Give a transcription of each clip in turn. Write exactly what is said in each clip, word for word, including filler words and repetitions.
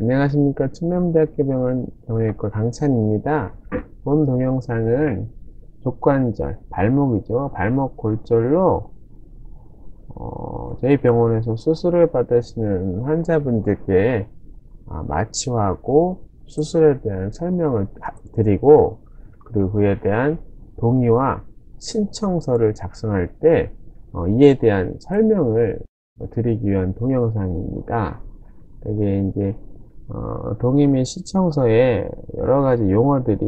안녕하십니까. 충남대학교병원 정형외과 강찬입니다. 본 동영상은 족관절, 발목이죠. 발목 골절로 어, 저희 병원에서 수술을 받으시는 환자분들께 마취하고 수술에 대한 설명을 드리고, 그리고 그에 대한 동의와 신청서를 작성할 때 어, 이에 대한 설명을 드리기 위한 동영상입니다. 이게 이제 어, 동의 및 신청서에 여러 가지 용어들이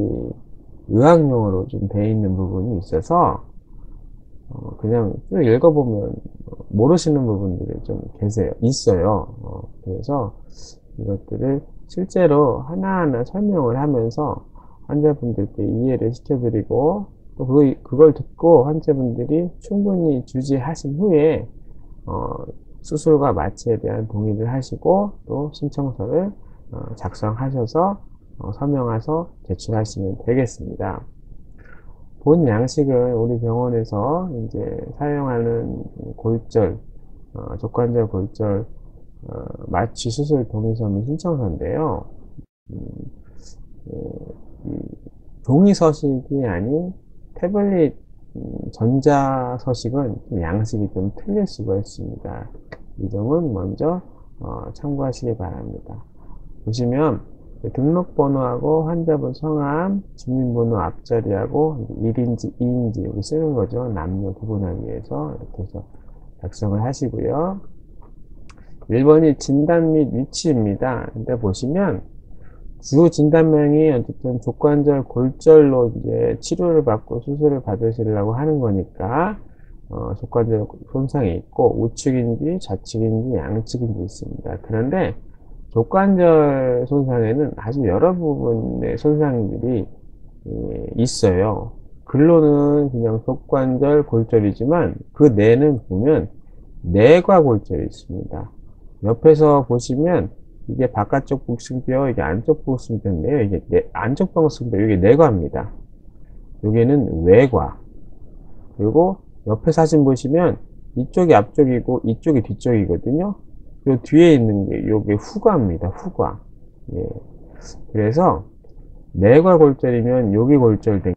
의학 용어로 좀 돼 있는 부분이 있어서 어, 그냥 쭉 읽어보면 모르시는 부분들이 좀 계세요, 있어요. 어, 그래서 이것들을 실제로 하나하나 설명을 하면서 환자분들께 이해를 시켜드리고, 또 그걸, 그걸 듣고 환자분들이 충분히 주지하신 후에 어, 수술과 마취에 대한 동의를 하시고, 또 신청서를 어, 작성하셔서 어, 서명해서 제출하시면 되겠습니다. 본 양식은 우리 병원에서 이제 사용하는 골절, 어, 족관절 골절 어, 마취 수술 동의서 및 신청서인데요. 음, 음, 동의서식이 아닌 태블릿 음, 전자서식은 양식이 좀 틀릴 수가 있습니다. 이 점은 먼저 어, 참고하시기 바랍니다. 보시면 등록번호하고 환자분 성함, 주민번호 앞자리하고 일인지 이인지 여기 쓰는 거죠. 남녀 구분하기 위해서 이렇게 해서 작성을 하시고요. 일 번이 진단 및 위치입니다. 근데 보시면 주 진단명이 어쨌든 족관절 골절로 이제 치료를 받고 수술을 받으시려고 하는 거니까 어, 족관절 손상이 있고 우측인지 좌측인지 양측인지 있습니다. 그런데 족관절 손상에는 아주 여러 부분의 손상들이 있어요. 글로는 그냥 족관절 골절이지만 그 내는 보면 내과 골절이 있습니다. 옆에서 보시면 이게 바깥쪽 복숭뼈, 이게 안쪽 복숭뼈인데요. 이게 내, 안쪽 복숭뼈, 이게 내과입니다. 여기는 외과. 그리고 옆에 사진 보시면 이쪽이 앞쪽이고 이쪽이 뒤쪽이거든요. 그리고 뒤에 있는 게 이게 후과입니다. 후과. 예. 그래서 내과 골절이면 여기 골절되는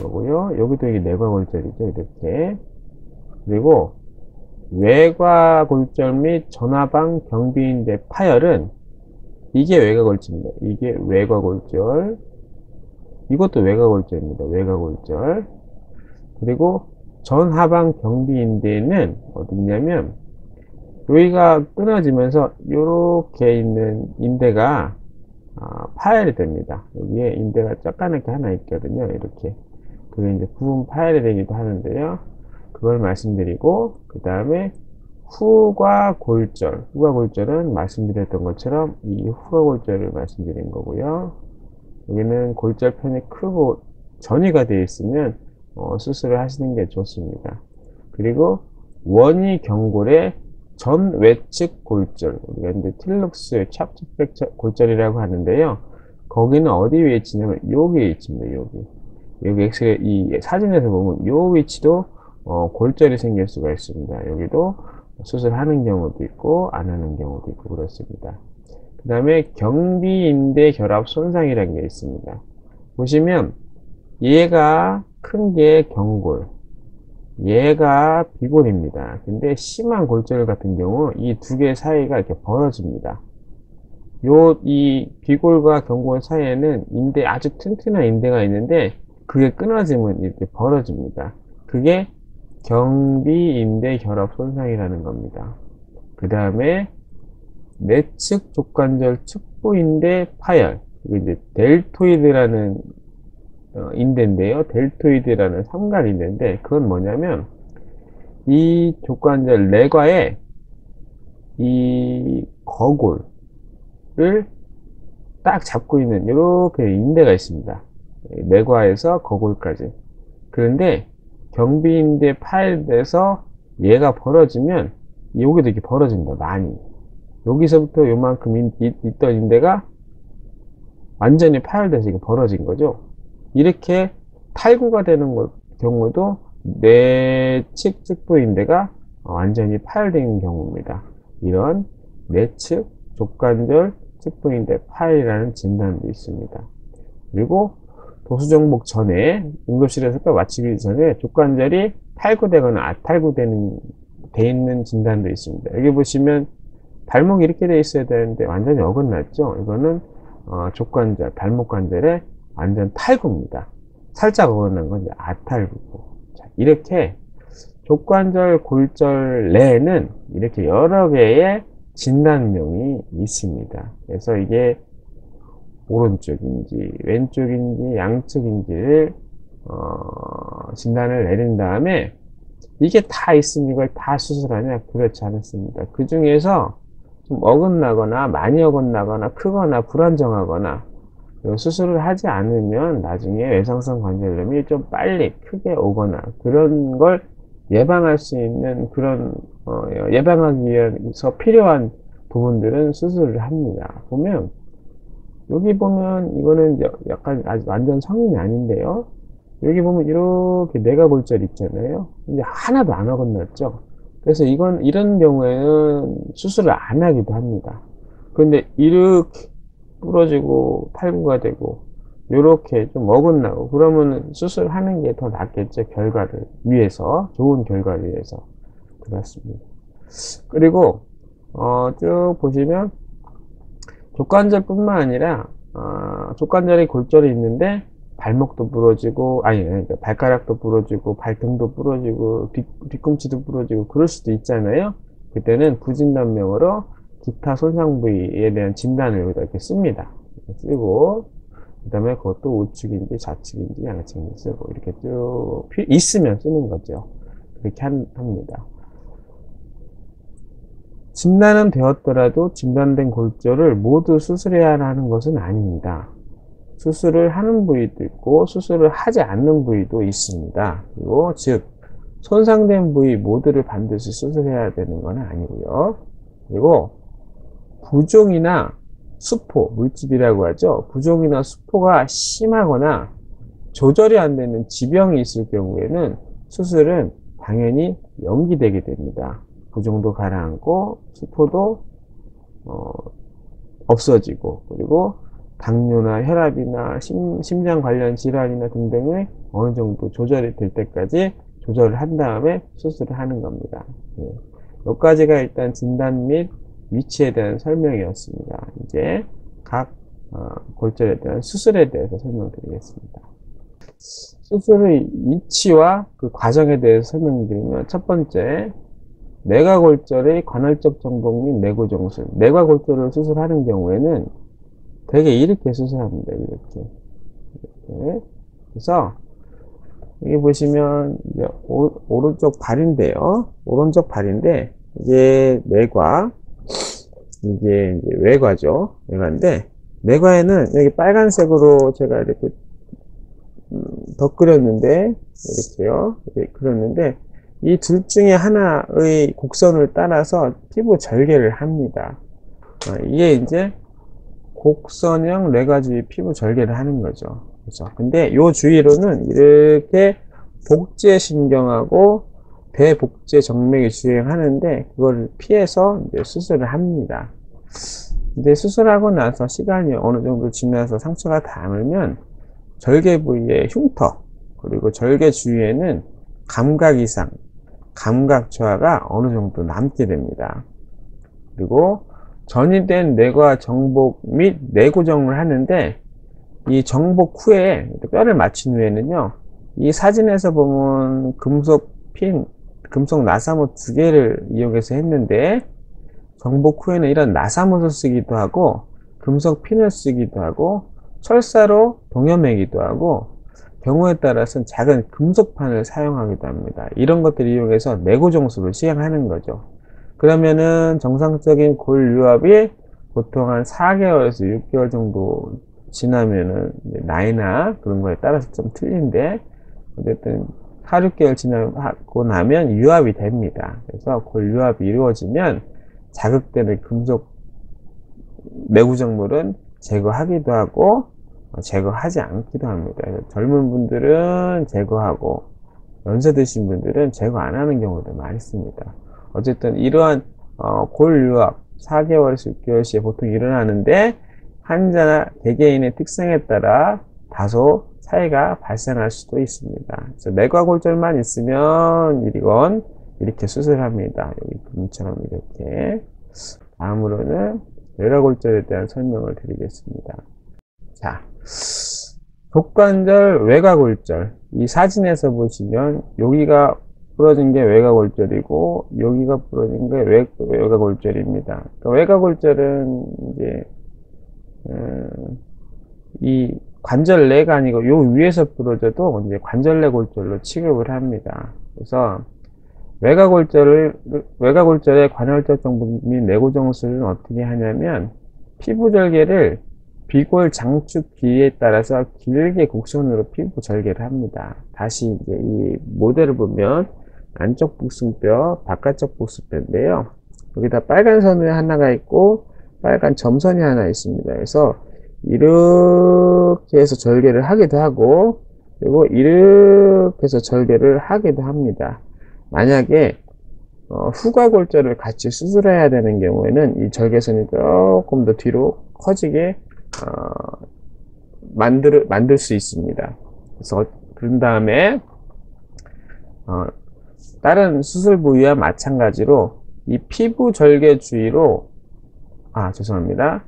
거고요. 여기도 이게 내과 골절이죠. 이렇게. 그리고 외과 골절 및 전화방 경비인대 파열은 이게 외과 골절입니다. 이게 외과 골절. 이것도 외과 골절입니다. 외과 골절. 그리고 전하방 경비인대는 어디냐면 여기가 끊어지면서 이렇게 있는 인대가 파열이 됩니다. 여기에 인대가 쬐까맣게 하나 있거든요. 이렇게. 그게 이제 부분 파열이 되기도 하는데요. 그걸 말씀드리고, 그 다음에 후과 골절. 후과 골절은 말씀드렸던 것처럼 이 후과 골절을 말씀드린 거고요. 여기는 골절 편이 크고 전이가 되어 있으면 어, 수술을 하시는 게 좋습니다. 그리고 원위경골의 전외측 골절, 우리가 이제 틸룩스 찹트백 골절이라고 하는데요. 거기는 어디 위에 있냐면 여기에 있습니다. 여기. 여기 엑스레이 이 사진에서 보면 요 위치도 어, 골절이 생길 수가 있습니다. 여기도 수술하는 경우도 있고 안 하는 경우도 있고 그렇습니다. 그 다음에 경비인대 결합 손상이라는 게 있습니다. 보시면 얘가 큰 게 경골, 얘가 비골입니다. 근데 심한 골절 같은 경우 이 두 개 사이가 이렇게 벌어집니다. 요 이 비골과 경골 사이에는 인대, 아주 튼튼한 인대가 있는데 그게 끊어지면 이렇게 벌어집니다. 그게 경비인대 결합 손상이라는 겁니다. 그 다음에 내측 족관절 측부인대 파열, 이게 이제 델토이드라는 인대인데요. 델토이드라는 삼각인대인데 그건 뭐냐면 이 족관절 내과에 이 거골을 딱 잡고 있는 이렇게 인대가 있습니다. 내과에서 거골까지. 그런데 경비인대 파열돼서 얘가 벌어지면 여기도 이렇게 벌어집니다. 많이. 여기서부터 요만큼 인, 이, 있던 인대가 완전히 파열돼서 이렇게 벌어진 거죠. 이렇게 탈구가 되는 경우도 내측 측부인대가 완전히 파열된 경우입니다. 이런 내측 족관절 직부인대 팔이라는 진단도 있습니다. 그리고 도수정복 전에 응급실에서 마치기 전에 족관절이 탈구되거나 아탈구되는 돼 있는 진단도 있습니다. 여기 보시면 발목이 이렇게 돼 있어야 되는데 완전히 어긋났죠. 이거는 어, 족관절, 발목관절의 완전 탈구입니다. 살짝 어긋난 건 이제 아탈구고. 자, 이렇게 족관절, 골절 내에는 이렇게 여러 개의 진단명이 있습니다. 그래서 이게 오른쪽인지 왼쪽인지 양측인지를 어, 진단을 내린 다음에 이게 다 있으면 이걸 다 수술하냐? 그렇지 않습니다. 그 중에서 좀 어긋나거나 많이 어긋나거나 크거나 불안정하거나 수술을 하지 않으면 나중에 외상성 관절염이 좀 빨리 크게 오거나 그런 걸 예방할 수 있는 그런 어, 예방하기 위해서 필요한 부분들은 수술을 합니다. 보면 여기 보면 이거는 약간 아직 완전 성인이 아닌데요. 여기 보면 이렇게 내과골절 있잖아요. 근데 하나도 안 어긋났죠. 그래서 이건 이런 경우에는 수술을 안 하기도 합니다. 그런데 이렇게 부러지고 탈구가 되고 이렇게 좀 어긋나고 그러면 수술하는 게 더 낫겠죠. 결과를 위해서, 좋은 결과를 위해서. 그렇습니다. 그리고 어, 쭉 보시면 족관절뿐만 아니라 어, 족관절에 골절이 있는데 발목도 부러지고 아니 그러니까 발가락도 부러지고 발등도 부러지고 뒤, 뒤꿈치도 부러지고 그럴 수도 있잖아요. 그때는 부진단명으로 기타 손상 부위에 대한 진단을 여기다 이렇게 씁니다. 이렇게 쓰고 그 다음에 그것도 우측인지 좌측인지 양측인지 쓰고 이렇게 쭉 있으면 쓰는 거죠. 그렇게 합니다. 진단은 되었더라도 진단된 골절을 모두 수술해야 하는 것은 아닙니다. 수술을 하는 부위도 있고 수술을 하지 않는 부위도 있습니다. 그리고 즉 손상된 부위 모두를 반드시 수술해야 되는 건 아니고요. 그리고 부종이나 수포, 물집이라고 하죠. 부종이나 수포가 심하거나 조절이 안 되는 지병이 있을 경우에는 수술은 당연히 연기되게 됩니다. 부종도 가라앉고 수포도 어, 없어지고 그리고 당뇨나 혈압이나 심, 심장 관련 질환이나 등등의 어느 정도 조절이 될 때까지 조절을 한 다음에 수술을 하는 겁니다. 예. 여기까지가 일단 진단 및 위치에 대한 설명이었습니다. 이제 각 어, 골절에 대한 수술에 대해서 설명드리겠습니다. 수술의 위치와 그 과정에 대해서 설명드리면 첫 번째, 내과골절의 관할적 정복 및 내고정술. 내과골절을 수술하는 경우에는 되게 이렇게 수술합니다. 이렇게. 이렇게. 그래서 여기 보시면 이제 오, 오른쪽 발인데요. 오른쪽 발인데 이게 내과, 이게 이제 외과죠. 외과인데 내과에는 여기 빨간색으로 제가 이렇게 덧그렸는데 이렇게요. 이렇게 그렸는데 이 둘 중에 하나의 곡선을 따라서 피부 절개를 합니다. 아, 이게 이제 곡선형 내과주의 피부 절개를 하는 거죠. 그렇죠? 근데 요 주위로는 이렇게 복제 신경하고 대복제 정맥이 주행하는데 그걸 피해서 이제 수술을 합니다. 이제 수술하고 나서 시간이 어느 정도 지나서 상처가 담으면 절개 부위에 흉터 그리고 절개 주위에는 감각 이상, 감각 저하가 어느 정도 남게 됩니다. 그리고 전이된 내과 정복 및 내고정을 하는데 이 정복 후에 뼈를 맞춘 후에는요, 이 사진에서 보면 금속 핀, 금속 나사못 두 개를 이용해서 했는데 정복 후에는 이런 나사못을 쓰기도 하고 금속 핀을 쓰기도 하고 철사로 동여매기도 하고 경우에 따라서는 작은 금속판을 사용하기도 합니다. 이런 것들을 이용해서 내고정술을 시행하는 거죠. 그러면은 정상적인 골 유압이 보통 한 사 개월에서 육 개월 정도 지나면은 나이나 그런 거에 따라서 좀 틀린데 어쨌든 사, 육 개월 지나고 나면 유압이 됩니다. 그래서 골 유압이 이루어지면 자극되는 금속 내구정물은 제거하기도 하고 제거하지 않기도 합니다. 젊은 분들은 제거하고 연세 드신 분들은 제거 안 하는 경우도 많습니다. 어쨌든 이러한 어, 골 유압, 사 개월에서 육 개월 시에 보통 일어나는데 환자나 개개인의 특성에 따라 다소 차이가 발생할 수도 있습니다. 그래서 내과 골절만 있으면 이건 이렇게 수술합니다. 여기 분처럼 이렇게. 다음으로는 외과 골절에 대한 설명을 드리겠습니다. 자, 족관절 외과 골절. 이 사진에서 보시면 여기가 부러진 게 외과 골절이고 여기가 부러진 게 외, 외과 골절입니다. 그러니까 외과 골절은 이제 음, 이 관절 내가 아니고 요 위에서 부러져도 이제 관절내 골절로 취급을 합니다. 그래서 외과 골절을 외과 골절의 관절절정 및 내고 정수를 어떻게 하냐면 피부 절개를 비골 장축 길이에 따라서 길게 곡선으로 피부 절개를 합니다. 다시 이제 이 모델을 보면 안쪽 복숭뼈, 바깥쪽 복숭뼈인데요. 여기다 빨간 선이 하나가 있고 빨간 점선이 하나 있습니다. 그래서 이렇게 해서 절개를 하기도 하고 그리고 이렇게 해서 절개를 하기도 합니다. 만약에 어, 후과 골절을 같이 수술해야 되는 경우에는 이 절개선이 조금 더 뒤로 커지게 어, 만들, 만들 수 있습니다. 그래서 그런 다음에 어, 다른 수술 부위와 마찬가지로 이 피부 절개 주위로 아 죄송합니다.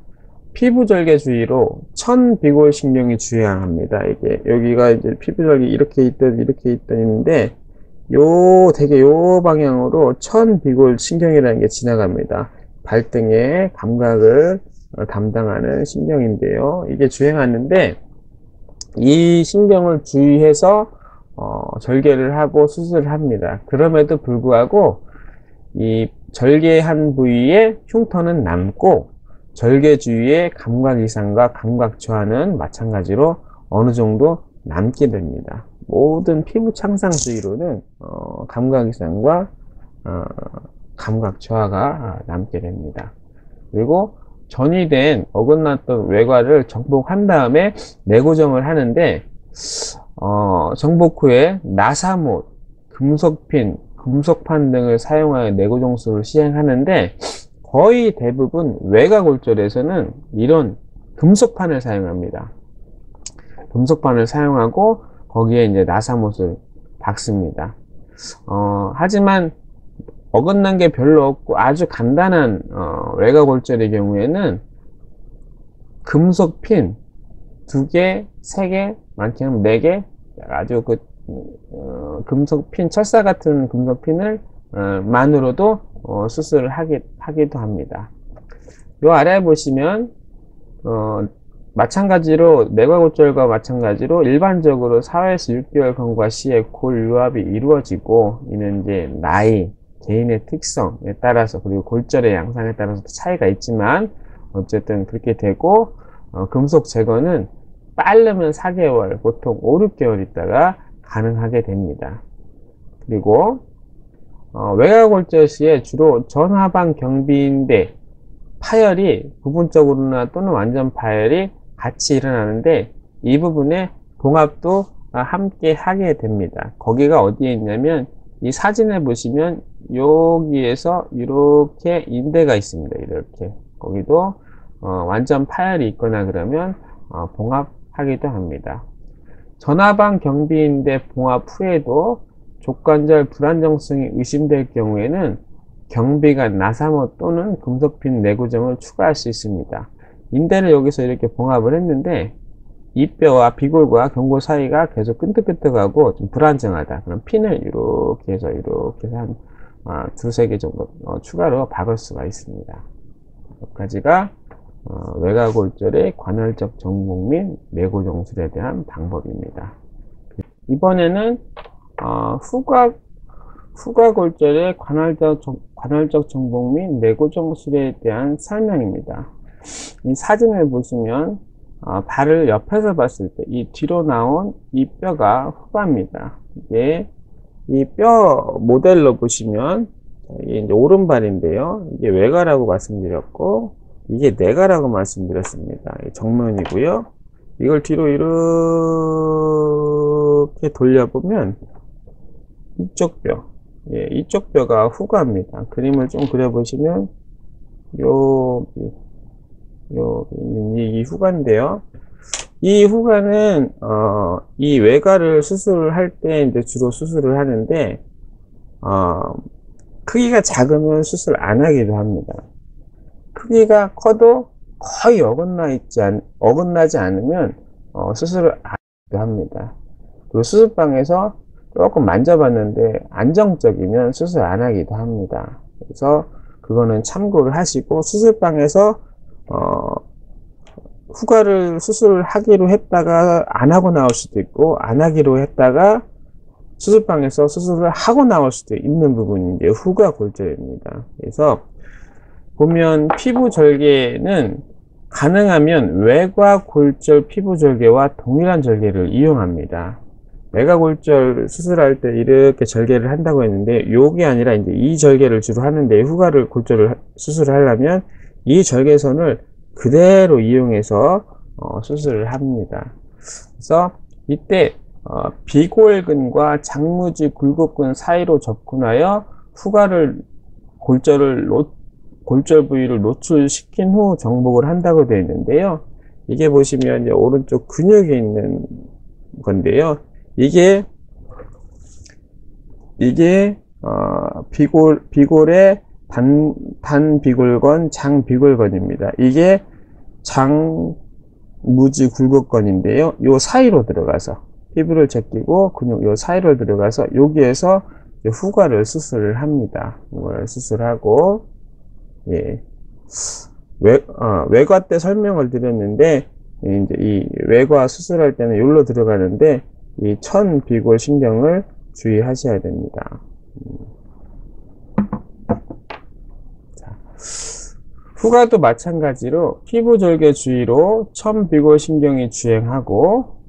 피부 절개 주위로 천 비골 신경이 주행합니다. 이게 여기가 이제 피부 절개 이렇게 있던 이렇게 있던 있는데 요 되게 요 방향으로 천 비골 신경이라는 게 지나갑니다. 발등의 감각을 담당하는 신경인데요. 이게 주행하는데 이 신경을 주의해서 어, 절개를 하고 수술을 합니다. 그럼에도 불구하고 이 절개한 부위에 흉터는 남고 절개 주위의 감각 이상과 감각 저하는 마찬가지로 어느 정도 남게 됩니다. 모든 피부 창상 주위로는 어, 감각 이상과 어, 감각 저하가 남게 됩니다. 그리고 전이된 어긋났던 외과를 정복한 다음에 내고정을 하는데 어, 정복 후에 나사못, 금속핀, 금속판 등을 사용하여 내고정술을 시행하는데 거의 대부분 외과 골절에서는 이런 금속판을 사용합니다. 금속판을 사용하고 거기에 이제 나사못을 박습니다. 어, 하지만 어긋난 게 별로 없고 아주 간단한 어, 외과 골절의 경우에는 금속핀 두 개, 세 개, 많게는 네 개 아주 그 어, 금속핀, 철사 같은 금속핀을 어, 만으로도 어, 수술을 하기, 하기도 합니다. 요 아래 보시면 어, 마찬가지로 내과 골절과 마찬가지로 일반적으로 사에서 육 개월 경과 시에 골 유압이 이루어지고 이는 이제 나이, 개인의 특성에 따라서 그리고 골절의 양상에 따라서 차이가 있지만 어쨌든 그렇게 되고 어, 금속 제거는 빠르면 사 개월, 보통 오, 육 개월 있다가 가능하게 됩니다. 그리고 어, 외과 골절 시에 주로 전하방 경비인대 파열이 부분적으로나 또는 완전 파열이 같이 일어나는데 이 부분에 봉합도 함께 하게 됩니다. 거기가 어디에 있냐면 이 사진에 보시면 여기에서 이렇게 인대가 있습니다. 이렇게 거기도 어, 완전 파열이 있거나 그러면 어, 봉합하기도 합니다. 전하방 경비인대 봉합 후에도 족관절 불안정성이 의심될 경우에는 경비관 나사못 또는 금속핀 내고정을 추가할 수 있습니다. 인대를 여기서 이렇게 봉합을 했는데 이 뼈와 비골과 경골 사이가 계속 끈득끈득하고 좀 불안정하다. 그럼 핀을 이렇게 해서 이렇게 해서 한 어, 두세 개 정도 어, 추가로 박을 수가 있습니다. 여기까지가 어, 외과 골절의 관절적 정복 및 내고 정술에 대한 방법입니다. 이번에는 어, 후과 후과 골절의 관절적 관절적 정복 및 내고 정술에 대한 설명입니다. 이 사진을 보시면 어, 발을 옆에서 봤을 때 이 뒤로 나온 이 뼈가 후과입니다. 이게 이 뼈 모델로 보시면 이게 이제 오른발인데요. 이게 외과라고 말씀드렸고 이게 내과라고 말씀드렸습니다. 정면이고요. 이걸 뒤로 이렇게 돌려보면 이쪽 뼈, 예, 이쪽 뼈가 후과입니다. 그림을 좀 그려보시면 여기, 여기, 이 후과인데요. 이 후과는, 어, 이 외과를 수술할 때 이제 주로 수술을 하는데, 어, 크기가 작으면 수술 안 하기도 합니다. 크기가 커도 거의 어긋나 있지 않, 어긋나지 않으면, 어, 수술을 안 하기도 합니다. 그리고 수술방에서 조금 만져봤는데 안정적이면 수술 안 하기도 합니다. 그래서 그거는 참고를 하시고, 수술방에서 어, 후과를 수술을 하기로 했다가 안 하고 나올 수도 있고, 안 하기로 했다가 수술방에서 수술을 하고 나올 수도 있는 부분이 이제 후과 골절입니다. 그래서 보면 피부 절개는 가능하면 외과 골절 피부 절개와 동일한 절개를 이용합니다. 외과골절 수술할 때 이렇게 절개를 한다고 했는데, 요게 아니라 이제 이 절개를 주로 하는데, 후과를 골절을 수술을 하려면 이 절개선을 그대로 이용해서 어, 수술을 합니다. 그래서 이때 어, 비골근과 장무지굴곡근 사이로 접근하여 후과를 골절을 노, 골절 부위를 노출시킨 후 정복을 한다고 되어 있는데요. 이게 보시면 이제 오른쪽 근육이 있는 건데요. 이게, 이게, 어, 비골, 비골의 단, 단 비골건, 장 비골건입니다. 이게 장 무지 굴곡건인데요. 요 사이로 들어가서, 피부를 제끼고 근육 요 사이로 들어가서, 여기에서 후과를 수술을 합니다. 후과를 수술하고, 예. 외, 어, 외과 때 설명을 드렸는데, 이제 이 외과 수술할 때는 요로 들어가는데, 이 천 비골 신경을 주의하셔야 됩니다. 자, 후과도 마찬가지로 피부 절개 주위로 천 비골 신경이 주행하고,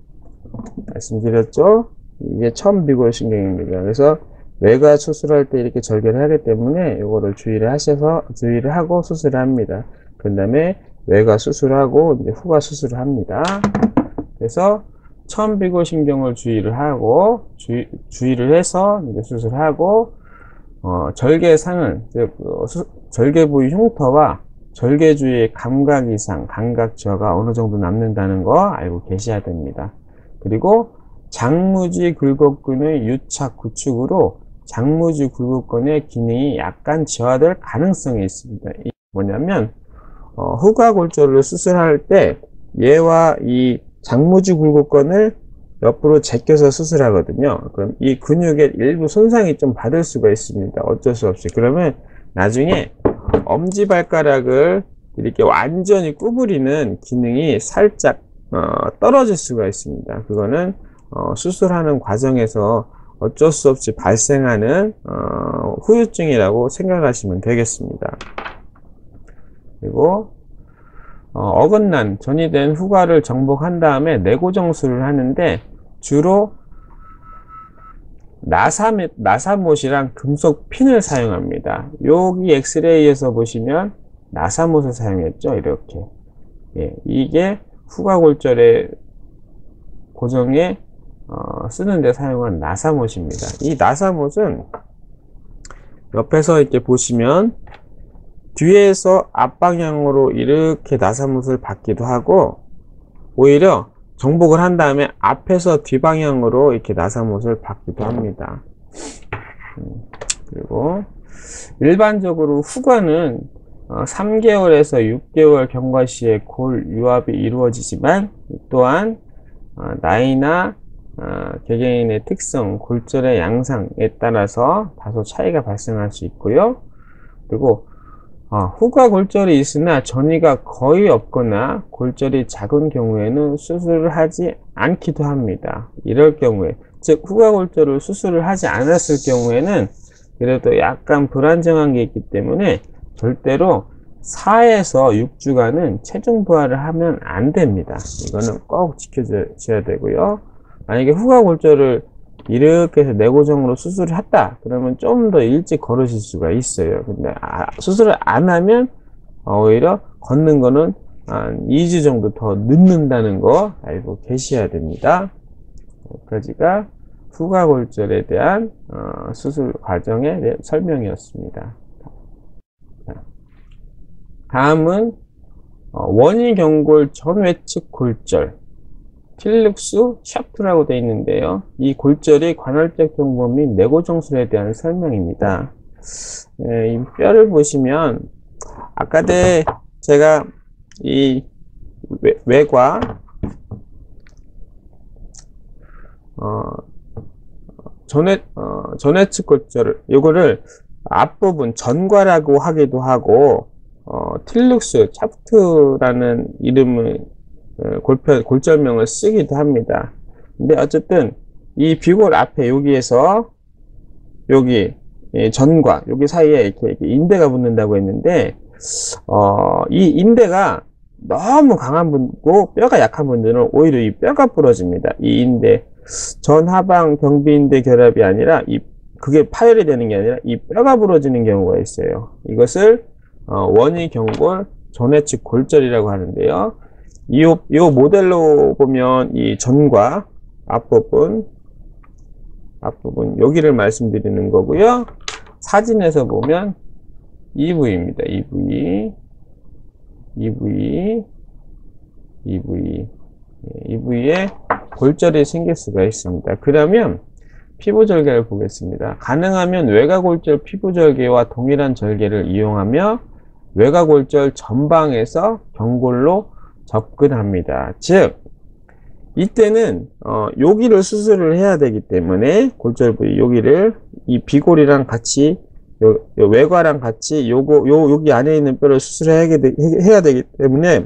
말씀드렸죠? 이게 천 비골 신경입니다. 그래서 외과 수술할 때 이렇게 절개를 하기 때문에 이거를 주의를 하셔서 주의를 하고 수술을 합니다. 그 다음에 외과 수술하고 이제 후과 수술을 합니다. 그래서 천비골신경을 주의를 하고, 주의, 주의를 해서 이제 수술하고, 어, 절개상은, 즉, 어, 수, 절개 부위 흉터와 절개 주위의 감각 이상, 감각 저하가 어느 정도 남는다는 거 알고 계셔야 됩니다. 그리고 장무지 굴곡근의 유착 구축으로 장무지 굴곡근의 기능이 약간 저하될 가능성이 있습니다. 이게 뭐냐면, 어, 후과 골절을 수술할 때 얘와 이 장무지 굴곡근을 옆으로 제껴서 수술하거든요. 그럼 이 근육의 일부 손상이 좀 받을 수가 있습니다. 어쩔 수 없이. 그러면 나중에 엄지발가락을 이렇게 완전히 구부리는 기능이 살짝 어, 떨어질 수가 있습니다. 그거는 어, 수술하는 과정에서 어쩔 수 없이 발생하는 어, 후유증이라고 생각하시면 되겠습니다. 그리고 어, 어긋난, 전이된 후과를 정복한 다음에 내고정술을 하는데, 주로 나사및, 나사못이랑 금속 핀을 사용합니다. 여기 엑스레이에서 보시면 나사못을 사용했죠. 이렇게. 예, 이게 후과골절의 고정에 어, 쓰는데 사용한 나사못입니다. 이 나사못은 옆에서 이렇게 보시면 뒤에서 앞방향으로 이렇게 나사못을 받기도 하고, 오히려 정복을 한 다음에 앞에서 뒤방향으로 이렇게 나사못을 받기도 합니다. 그리고 일반적으로 후과는 삼 개월에서 육 개월 경과 시에 골 유합이 이루어지지만, 또한 나이나 개개인의 특성, 골절의 양상에 따라서 다소 차이가 발생할 수 있고요. 그리고 어, 후과 골절이 있으나 전이가 거의 없거나 골절이 작은 경우에는 수술을 하지 않기도 합니다. 이럴 경우에, 즉 후과 골절을 수술을 하지 않았을 경우에는 그래도 약간 불안정한 게 있기 때문에 절대로 사에서 육 주간은 체중 부하를 하면 안 됩니다. 이거는 꼭 지켜줘야 되고요. 만약에 후과 골절을 이렇게 해서 내고정으로 수술을 했다 그러면 좀 더 일찍 걸으실 수가 있어요. 근데 아, 수술을 안 하면 오히려 걷는 거는 한 이 주 정도 더 늦는다는 거 알고 계셔야 됩니다. 여기까지가 후과골절에 대한 어, 수술 과정의 설명이었습니다. 다음은 원위경골 전외측 골절, 필룩스 샤프트라고 되어 있는데요. 이 골절이 관활적 정보 및 내고정술에 대한 설명입니다. 네, 이 뼈를 보시면 아까도 제가 이 외, 외과 어, 전외 어, 전외측 골절, 요거를 앞부분 전과라고 하기도 하고 어, 틸룩스 차프트라는 이름을 골표, 골절명을 쓰기도 합니다. 근데 어쨌든 이 비골 앞에 여기에서 여기 예, 전과 여기 사이에 이렇게, 이렇게 인대가 붙는다고 했는데 어, 이 인대가 너무 강한 분이고 뼈가 약한 분들은 오히려 이 뼈가 부러집니다. 이 인대 전하방 경비인대 결합이 아니라 이 그게 파열이 되는 게 아니라 이 뼈가 부러지는 경우가 있어요. 이것을 어, 원위경골 전외측 골절이라고 하는데요. 이, 이 모델로 보면 이 전과 앞부분 앞부분 여기를 말씀드리는 거고요. 사진에서 보면 이 부위입니다. 이 부위, 이 부위, 이 부위, 이 부위에 골절이 생길 수가 있습니다. 그러면 피부절개를 보겠습니다. 가능하면 외과골절 피부절개와 동일한 절개를 이용하며 외과골절 전방에서 경골로 접근합니다. 즉 이때는 어, 여기를 수술을 해야 되기 때문에 골절 부위 여기를 이 비골이랑 같이 요, 요 외과랑 같이 요거 요 여기 안에 있는 뼈를 수술해야 되, 해야 되기 때문에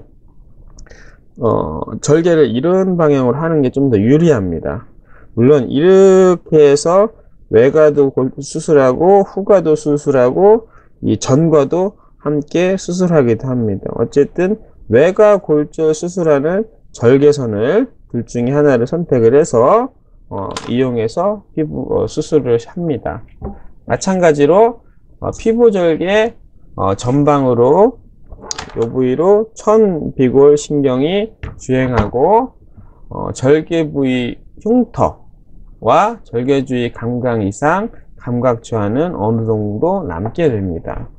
어, 절개를 이런 방향으로 하는 게 좀 더 유리합니다. 물론 이렇게 해서 외과도 수술하고 후과도 수술하고 이 전과도 함께 수술하기도 합니다. 어쨌든 외과 골절 수술하는 절개선을 둘 중에 하나를 선택을 해서 어, 이용해서 피부 어, 수술을 합니다. 마찬가지로 어, 피부절개 어, 전방으로 요 부위로 천비골 신경이 주행하고 어, 절개 부위 흉터와 절개 주위 감각 이상 감각 저하는 어느 정도 남게 됩니다.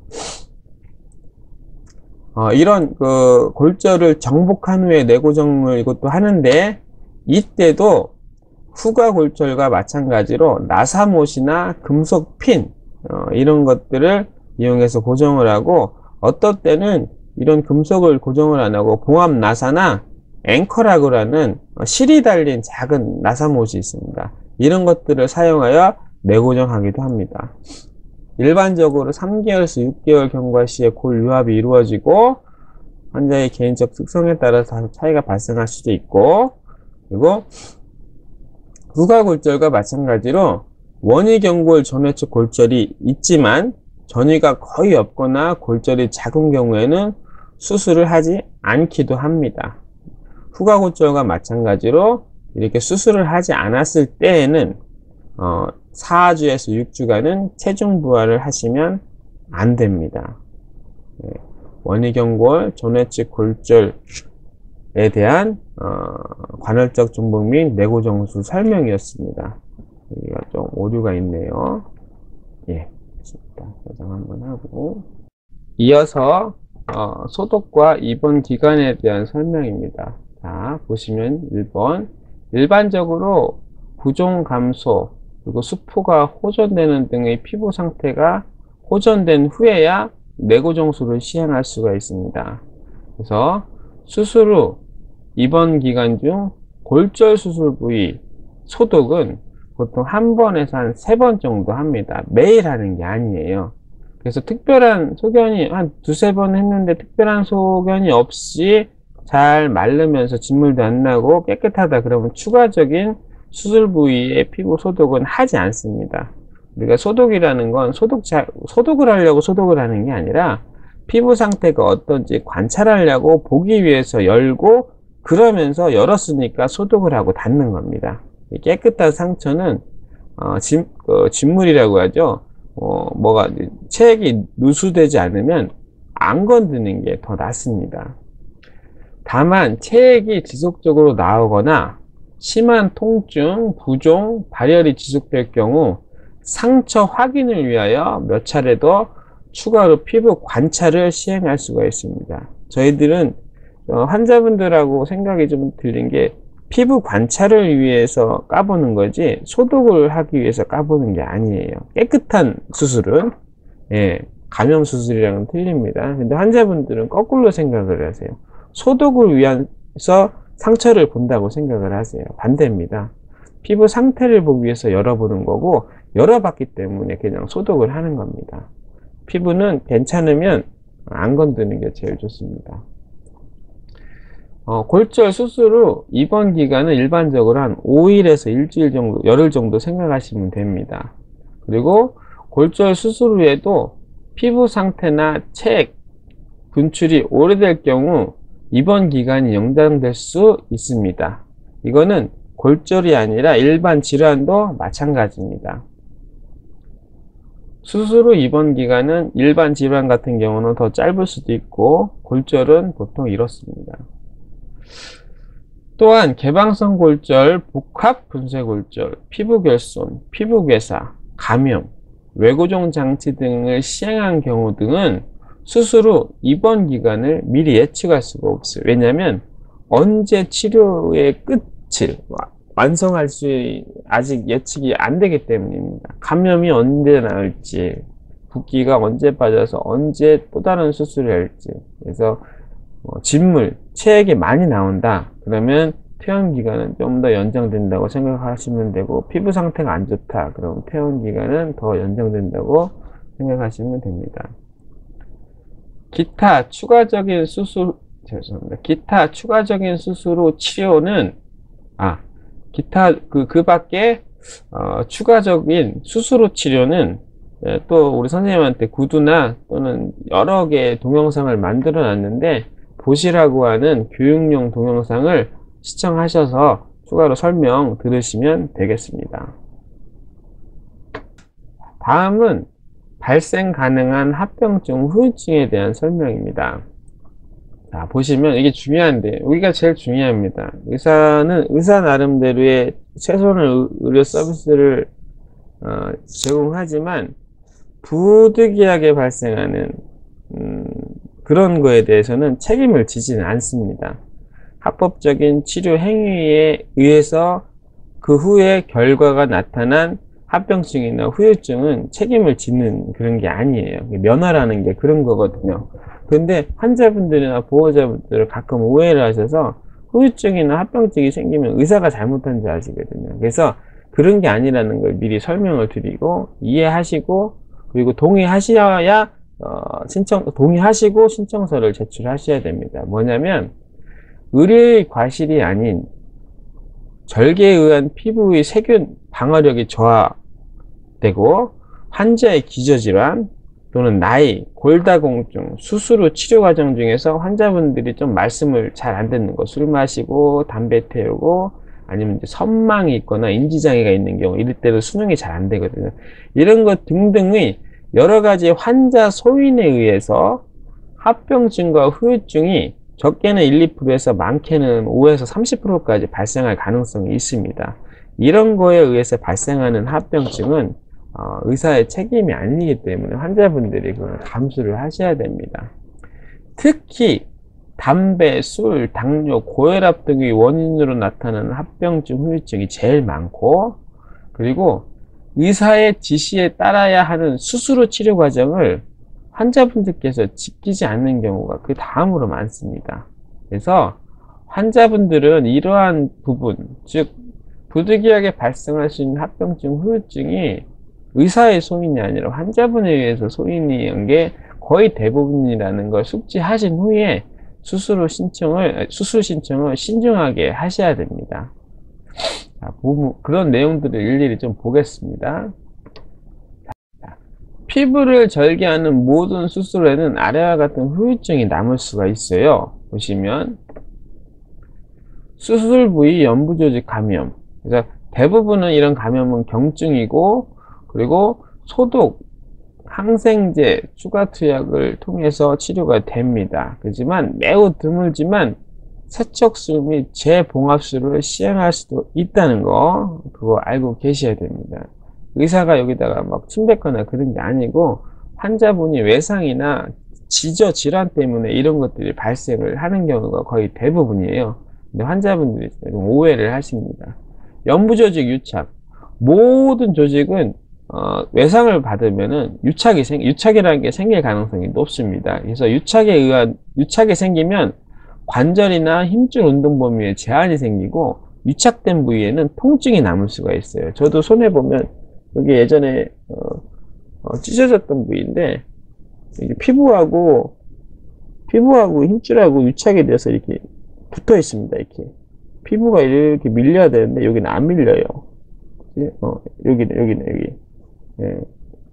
어, 이런 그 골절을 정복한 후에 내고정을 이것도 하는데 이때도 후과 골절과 마찬가지로 나사못이나 금속 핀 어, 이런 것들을 이용해서 고정을 하고 어떨 때는 이런 금속을 고정을 안 하고 봉합 나사나 앵커라고 하는 실이 달린 작은 나사못이 있습니다. 이런 것들을 사용하여 내고정하기도 합니다. 일반적으로 삼 개월에서 육 개월 경과 시에 골 유합이 이루어지고 환자의 개인적 특성에 따라서 차이가 발생할 수도 있고, 그리고 후과 골절과 마찬가지로 원위경골 전외측 골절이 있지만 전이가 거의 없거나 골절이 작은 경우에는 수술을 하지 않기도 합니다. 후과 골절과 마찬가지로 이렇게 수술을 하지 않았을 때에는 어, 사 주에서 육 주간은 체중 부하를 하시면 안 됩니다. 네. 원위경골 전외측 골절에 대한 어, 관활적 정복 및 내고정술 설명이었습니다. 여기가 좀 오류가 있네요. 예, 됐습니다. 저장 한번 하고 이어서 어, 소독과 입원 기간에 대한 설명입니다. 자, 보시면 일 번 일반적으로 부종 감소 그리고 수포가 호전되는 등의 피부 상태가 호전된 후에야 내고정술을 시행할 수가 있습니다. 그래서 수술 후 입원 기간 중 골절 수술 부위 소독은 보통 한 번에서 한 세 번 정도 합니다. 매일 하는 게 아니에요. 그래서 특별한 소견이 한 두세 번 했는데 특별한 소견이 없이 잘 마르면서 진물도 안 나고 깨끗하다 그러면 추가적인 수술 부위의 피부 소독은 하지 않습니다. 우리가 소독이라는 건 소독 자, 소독을 하려고 소독을 하는 게 아니라 피부 상태가 어떤지 관찰하려고 보기 위해서 열고 그러면서 열었으니까 소독을 하고 닫는 겁니다. 깨끗한 상처는 어, 진, 어, 진물이라고 하죠. 어, 뭐가 체액이 누수되지 않으면 안 건드는 게 더 낫습니다. 다만 체액이 지속적으로 나오거나 심한 통증, 부종, 발열이 지속될 경우 상처 확인을 위하여 몇 차례 더 추가로 피부 관찰을 시행할 수가 있습니다. 저희들은 환자분들하고 생각이 좀 들린 게 피부 관찰을 위해서 까보는 거지 소독을 하기 위해서 까보는 게 아니에요. 깨끗한 수술은 예, 감염 수술이랑은 틀립니다. 근데 환자분들은 거꾸로 생각을 하세요. 소독을 위해서 상처를 본다고 생각을 하세요. 반대입니다. 피부 상태를 보기 위해서 열어보는 거고, 열어봤기 때문에 그냥 소독을 하는 겁니다. 피부는 괜찮으면 안 건드는 게 제일 좋습니다. 어, 골절 수술 후 입원 기간은 일반적으로 한 오 일에서 일주일 정도, 열흘 정도 생각하시면 됩니다. 그리고 골절 수술 후에도 피부 상태나 체액, 분출이 오래될 경우 입원 기간이 연장될 수 있습니다. 이거는 골절이 아니라 일반 질환도 마찬가지입니다. 수술 후 입원 기간은 일반 질환 같은 경우는 더 짧을 수도 있고, 골절은 보통 이렇습니다. 또한 개방성 골절, 복합 분쇄 골절, 피부 결손, 피부 괴사, 감염, 외고종 장치 등을 시행한 경우 등은 수술 후 입원 기간을 미리 예측할 수가 없어요. 왜냐하면 언제 치료의 끝을 완성할 수 아직 예측이 안 되기 때문입니다. 감염이 언제 나올지, 붓기가 언제 빠져서 언제 또 다른 수술을 할지. 그래서 어, 진물, 체액이 많이 나온다 그러면 퇴원기간은 좀 더 연장된다고 생각하시면 되고, 피부 상태가 안 좋다 그럼 퇴원기간은 더 연장된다고 생각하시면 됩니다. 기타 추가적인 수술, 죄송합니다. 기타 추가적인 수술 후 치료는, 아, 기타, 그, 그 밖에, 어, 추가적인 수술 후 치료는, 예, 또 우리 선생님한테 구두나 또는 여러 개의 동영상을 만들어 놨는데, 보시라고 하는 교육용 동영상을 시청하셔서 추가로 설명 들으시면 되겠습니다. 다음은 발생 가능한 합병증 후유증에 대한 설명입니다. 자, 보시면 이게 중요한데, 여기가 제일 중요합니다. 의사는 의사 나름대로의 최선의 의료 서비스를 어, 제공하지만 부득이하게 발생하는 음, 그런 거에 대해서는 책임을 지지는 않습니다. 합법적인 치료 행위에 의해서 그 후에 결과가 나타난 합병증이나 후유증은 책임을 지는 그런 게 아니에요. 면허라는 게 그런 거거든요. 근데 환자분들이나 보호자분들을 가끔 오해를 하셔서 후유증이나 합병증이 생기면 의사가 잘못한 줄 아시거든요. 그래서 그런 게 아니라는 걸 미리 설명을 드리고, 이해하시고, 그리고 동의하셔야 어, 신청, 동의하시고 신청서를 제출하셔야 됩니다. 뭐냐면 의료의 과실이 아닌 절개에 의한 피부의 세균 방어력이 저하되고, 환자의 기저질환 또는 나이, 골다공증, 수술 후 치료 과정 중에서 환자분들이 좀 말씀을 잘 안 듣는 거, 술 마시고 담배 태우고 아니면 이제 섬망이 있거나 인지장애가 있는 경우, 이럴 때도 수능이 잘 안 되거든요. 이런 것 등등의 여러 가지 환자 소인에 의해서 합병증과 후유증이 적게는 일, 이 퍼센트에서 많게는 오에서 삼십 퍼센트까지 발생할 가능성이 있습니다. 이런 거에 의해서 발생하는 합병증은 어, 의사의 책임이 아니기 때문에 환자분들이 그걸 감수를 하셔야 됩니다. 특히 담배, 술, 당뇨, 고혈압 등의 원인으로 나타나는 합병증, 후유증이 제일 많고, 그리고 의사의 지시에 따라야 하는 수술 후 치료 과정을 환자분들께서 지키지 않는 경우가 그 다음으로 많습니다. 그래서 환자분들은 이러한 부분, 즉 부득이하게 발생할 수 있는 합병증, 후유증이 의사의 소인이 아니라 환자분에 의해서 소인인 게 거의 대부분이라는 걸 숙지하신 후에 수술 신청을, 수술 신청을 신중하게 하셔야 됩니다. 그런 내용들을 일일이 좀 보겠습니다. 피부를 절개하는 모든 수술에는 아래와 같은 후유증이 남을 수가 있어요. 보시면 수술 부위 연부조직 감염, 그래서 대부분은 이런 감염은 경증이고, 그리고 소독, 항생제, 추가 투약을 통해서 치료가 됩니다. 그렇지만 매우 드물지만 세척술 및 재봉합술을 시행할 수도 있다는 거, 그거 알고 계셔야 됩니다. 의사가 여기다가 막 침뱉거나 그런 게 아니고 환자분이 외상이나 지저 질환 때문에 이런 것들이 발생을 하는 경우가 거의 대부분이에요. 근데 환자분들이 오해를 하십니다. 연부조직 유착. 모든 조직은 어, 외상을 받으면은 유착이 생, 유착이라는 게 생길 가능성이 높습니다. 그래서 유착에 의한, 유착이 생기면 관절이나 힘줄 운동 범위에 제한이 생기고 유착된 부위에는 통증이 남을 수가 있어요. 저도 손에 보면 여기 예전에 어, 어, 찢어졌던 부위인데 이게 피부하고 피부하고 힘줄하고 유착이 돼서 이렇게 붙어 있습니다. 이렇게 피부가 이렇게 밀려야 되는데 여기는 안 밀려요. 어, 여기네, 여기네, 여기. 예,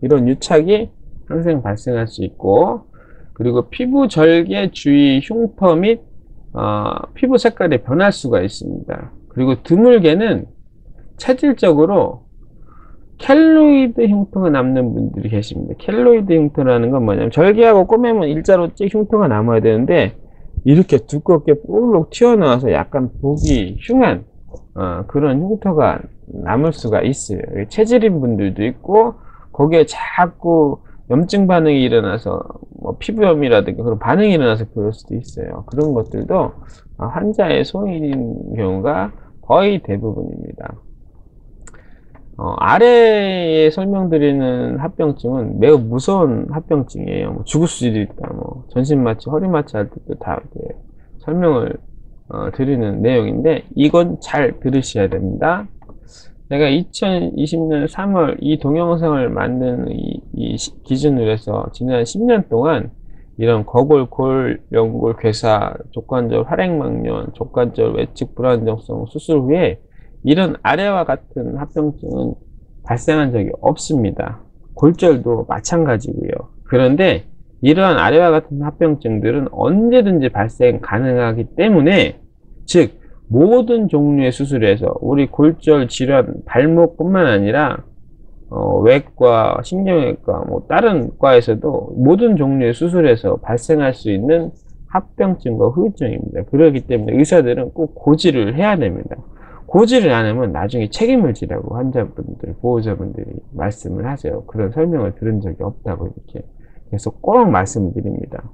이런 유착이 항상 발생할 수 있고, 그리고 피부 절개 주위 흉터 및 어, 피부 색깔이 변할 수가 있습니다. 그리고 드물게는 체질적으로 켈로이드 흉터가 남는 분들이 계십니다. 켈로이드 흉터라는 건 뭐냐면 절개하고 꼬매면 일자로 찍 흉터가 남아야 되는데 이렇게 두껍게 볼록 튀어나와서 약간 보기 흉한 어, 그런 흉터가 남을 수가 있어요. 체질인 분들도 있고 거기에 자꾸 염증 반응이 일어나서 뭐 피부염이라든가 그런 반응이 일어나서 그럴 수도 있어요. 그런 것들도 환자의 소인인 경우가 거의 대부분입니다. 어, 아래에 설명드리는 합병증은 매우 무서운 합병증이에요. 뭐 죽을 수도 있다, 뭐 전신마취, 허리마취 할 때도 다 이렇게 설명을 어, 드리는 내용인데 이건 잘 들으셔야 됩니다. 내가 이천이십 년 삼월 이 동영상을 만든 이, 이 기준으로 해서 지난 십 년 동안 이런 거골, 골, 연골, 괴사, 족관절, 활액막염, 족관절, 외측 불안정성 수술 후에 이런 아래와 같은 합병증은 발생한 적이 없습니다. 골절도 마찬가지고요. 그런데 이러한 아래와 같은 합병증들은 언제든지 발생 가능하기 때문에, 즉 모든 종류의 수술에서 우리 골절 질환 발목뿐만 아니라 어, 외과, 신경외과, 뭐 다른 과에서도 모든 종류의 수술에서 발생할 수 있는 합병증과 후유증입니다. 그렇기 때문에 의사들은 꼭 고지를 해야 됩니다. 고지를 안 하면 나중에 책임을 지라고 환자분들, 보호자분들이 말씀을 하세요. 그런 설명을 들은 적이 없다고 이렇게 계속 꼭 말씀을 드립니다.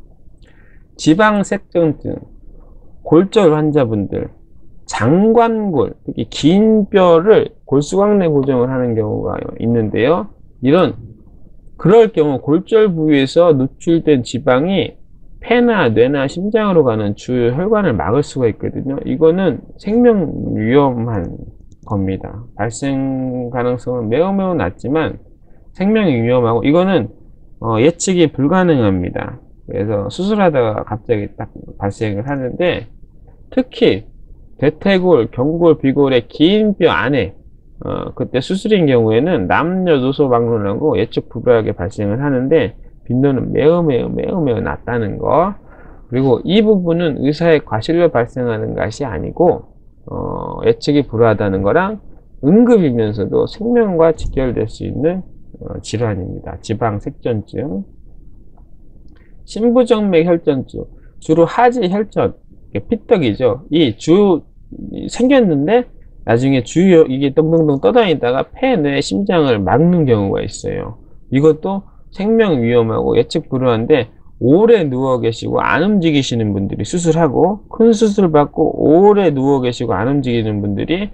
지방색전증, 골절 환자분들, 장관골, 특히 긴 뼈를 골수광내 고정을 하는 경우가 있는데요. 이런, 그럴 경우 골절 부위에서 노출된 지방이 폐나 뇌나 심장으로 가는 주요 혈관을 막을 수가 있거든요. 이거는 생명 위험한 겁니다. 발생 가능성은 매우 매우 낮지만 생명이 위험하고 이거는 어, 예측이 불가능합니다. 그래서 수술하다가 갑자기 딱 발생을 하는데, 특히 대퇴골, 경골, 비골의 긴 뼈 안에 어, 그때 수술인 경우에는 남녀노소 막론하고 예측 불가하게 발생을 하는데 빈도는 매우 매우 매우 매우 낮다는 거. 그리고 이 부분은 의사의 과실로 발생하는 것이 아니고 어, 예측이 불가하다는 거랑 응급이면서도 생명과 직결될 수 있는 어, 질환입니다. 지방색전증, 심부정맥혈전증, 주로 하지혈전, 피떡이죠. 이 주 생겼는데 나중에 주요 이게 동동동 떠다니다가 폐, 뇌, 심장을 막는 경우가 있어요. 이것도 생명 위험하고 예측 불허한데 오래 누워 계시고 안 움직이시는 분들이 수술하고, 큰 수술 받고 오래 누워 계시고 안 움직이는 분들이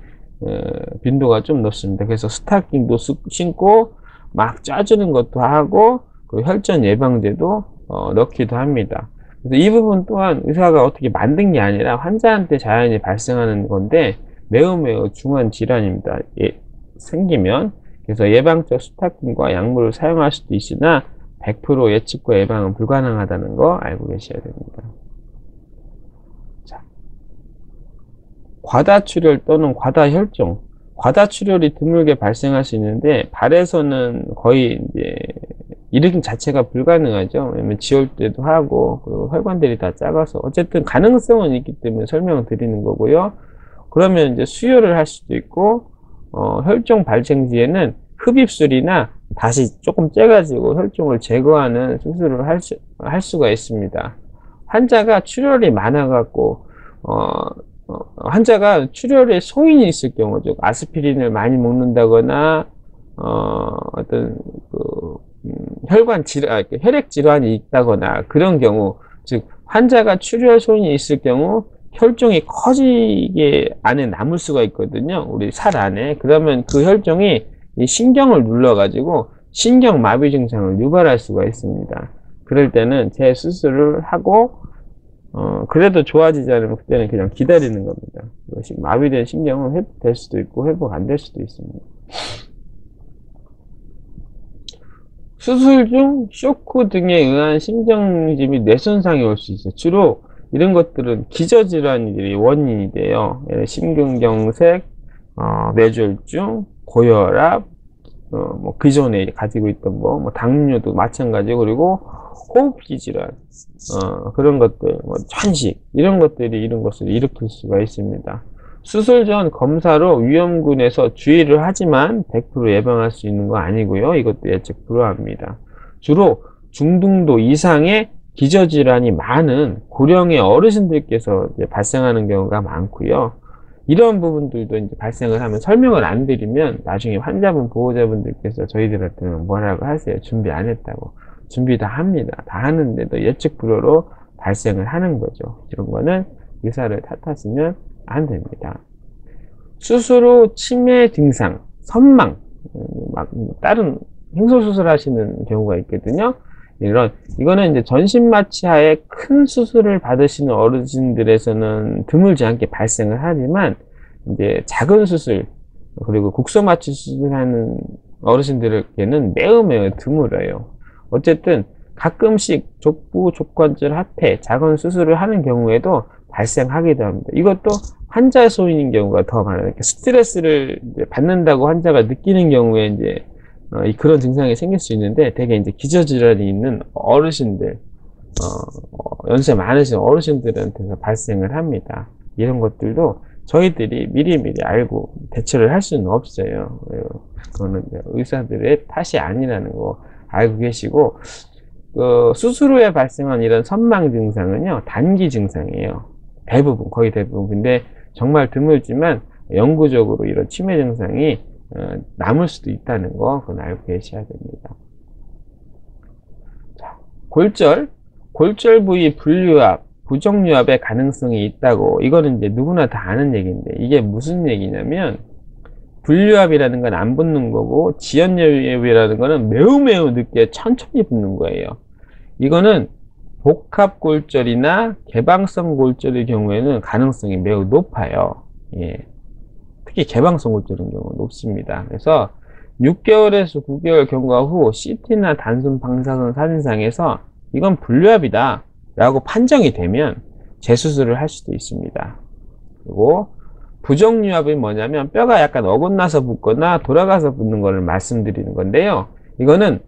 빈도가 좀 높습니다. 그래서 스타킹도 신고 막 짜주는 것도 하고 그리고 혈전 예방제도 어, 넣기도 합니다. 그래서 이 부분 또한 의사가 어떻게 만든 게 아니라 환자한테 자연히 발생하는 건데 매우 매우 중한 질환입니다. 예, 생기면. 그래서 예방적 스타킹과 약물을 사용할 수도 있으나 백 퍼센트 예측과 예방은 불가능하다는 거 알고 계셔야 됩니다. 자, 과다출혈 또는 과다혈종. 과다출혈이 드물게 발생할 수 있는데 발에서는 거의 이제 일으킴 자체가 불가능하죠. 왜냐면 지울 때도 하고, 그리고 혈관들이 다 작아서. 어쨌든 가능성은 있기 때문에 설명을 드리는 거고요. 그러면 이제 수혈을 할 수도 있고, 어, 혈종 발생 시에는 흡입술이나 다시 조금 째가지고 혈종을 제거하는 수술을 할, 수, 할 수가 있습니다. 환자가 출혈이 많아갖고, 어, 어, 환자가 출혈에 소인이 있을 경우, 즉, 아스피린을 많이 먹는다거나, 어, 어떤, 그, 음, 혈관 질환, 혈액 질환이 있다거나 그런 경우, 즉 환자가 출혈 소인이 있을 경우 혈종이 커지게 안에 남을 수가 있거든요. 우리 살 안에. 그러면 그 혈종이 이 신경을 눌러가지고 신경마비 증상을 유발할 수가 있습니다. 그럴 때는 재수술을 하고, 어, 그래도 좋아지지 않으면 그때는 그냥 기다리는 겁니다. 마비된 신경은 회복될 수도 있고 회복 안 될 수도 있습니다. 수술 중 쇼크 등에 의한 심정지 및 뇌손상이 올 수 있어요. 주로 이런 것들은 기저질환이 원인이 돼요. 심근경색, 어, 뇌졸중, 고혈압, 어, 뭐 그전에 가지고 있던 뭐, 뭐 당뇨도 마찬가지고, 그리고 호흡기 질환, 어, 그런 것들, 뭐 천식, 이런 것들이 이런 것을 일으킬 수가 있습니다. 수술 전 검사로 위험군에서 주의를 하지만 백 퍼센트 예방할 수 있는 거 아니고요. 이것도 예측 불허합니다. 주로 중등도 이상의 기저질환이 많은 고령의 어르신들께서 이제 발생하는 경우가 많고요. 이런 부분들도 이제 발생을 하면 설명을 안 드리면 나중에 환자분, 보호자분들께서 저희들한테는 뭐라고 하세요. 준비 안 했다고. 준비 다 합니다. 다 하는데도 예측 불허로 발생을 하는 거죠. 이런 거는 의사를 탓하시면 안 됩니다. 수술 후 치매 증상, 섬망, 막 다른 횡소수술 하시는 경우가 있거든요. 이런, 이거는 이제 전신마취하에 큰 수술을 받으시는 어르신들에서는 드물지 않게 발생을 하지만, 이제 작은 수술, 그리고 국소마취 수술하는 어르신들에게는 매우 매우 드물어요. 어쨌든 가끔씩 족부, 족관절, 하태, 작은 수술을 하는 경우에도 발생하기도 합니다. 이것도 환자 소인인 경우가 더 많아요. 스트레스를 이제 받는다고 환자가 느끼는 경우에 이제 어, 그런 증상이 생길 수 있는데, 대개 이제 기저질환이 있는 어르신들, 어, 연세 많으신 어르신들한테서 발생을 합니다. 이런 것들도 저희들이 미리미리 알고 대처를 할 수는 없어요. 그거는 의사들의 탓이 아니라는 거 알고 계시고, 그 수술 후에 발생한 이런 섬망 증상은요, 단기 증상이에요. 대부분, 거의 대부분. 근데 정말 드물지만 영구적으로 이런 치매 증상이 남을 수도 있다는 거, 그건 알고 계셔야 됩니다. 자, 골절, 골절 부위 분류압, 부정류압의 가능성이 있다고. 이거는 이제 누구나 다 아는 얘기인데, 이게 무슨 얘기냐면, 분류압이라는 건 안 붙는 거고, 지연유압이라는 거는 매우 매우 늦게 천천히 붙는 거예요. 이거는 복합골절이나 개방성 골절의 경우에는 가능성이 매우 높아요. 예. 특히 개방성 골절인 경우는 높습니다. 그래서 육 개월에서 구 개월 경과 후 씨티나 단순 방사선 사진상에서 이건 분류압이다 라고 판정이 되면 재수술을 할 수도 있습니다. 그리고 부정유압이 뭐냐면 뼈가 약간 어긋나서 붙거나 돌아가서 붙는 것을 말씀드리는 건데요. 이거는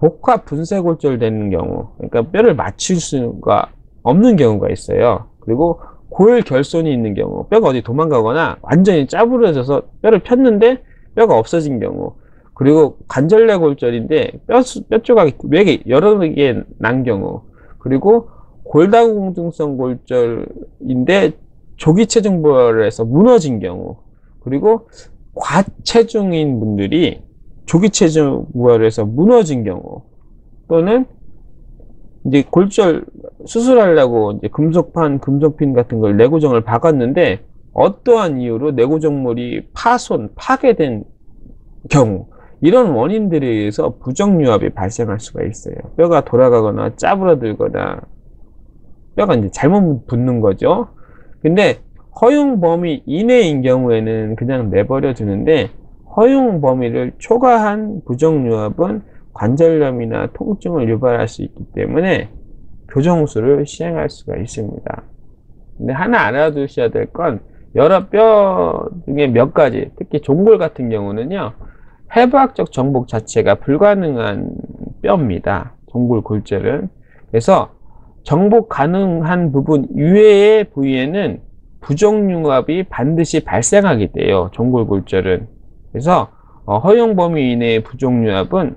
복합 분쇄골절 되는 경우, 그러니까 뼈를 맞출 수가 없는 경우가 있어요. 그리고 골 결손이 있는 경우, 뼈가 어디 도망가거나 완전히 짜부러져서 뼈를 폈는데 뼈가 없어진 경우, 그리고 관절내 골절인데 뼈, 뼈 조각이 외개 여러 개 난 경우, 그리고 골다공증성 골절인데 조기체중벌에서 무너진 경우, 그리고 과체중인 분들이 조기체중부활에서 무너진 경우, 또는 이제 골절 수술하려고 이제 금속판, 금속핀 같은 걸 내고정을 박았는데 어떠한 이유로 내고정물이 파손, 파괴된 경우, 이런 원인들에 의해서 부정유압이 발생할 수가 있어요. 뼈가 돌아가거나 짜부러들거나 뼈가 이제 잘못 붙는 거죠. 근데 허용 범위 이내인 경우에는 그냥 내버려 두는데, 허용 범위를 초과한 부정유압은 관절염이나 통증을 유발할 수 있기 때문에 교정술을 시행할 수가 있습니다. 근데 하나 알아두셔야 될 건, 여러 뼈 중에 몇 가지, 특히 종골 같은 경우는요, 해부학적 정복 자체가 불가능한 뼈입니다. 종골 골절은. 그래서 정복 가능한 부분 이외의 부위에는 부정융합이 반드시 발생하게 돼요. 종골 골절은. 그래서 허용 범위 이내의 부종유압은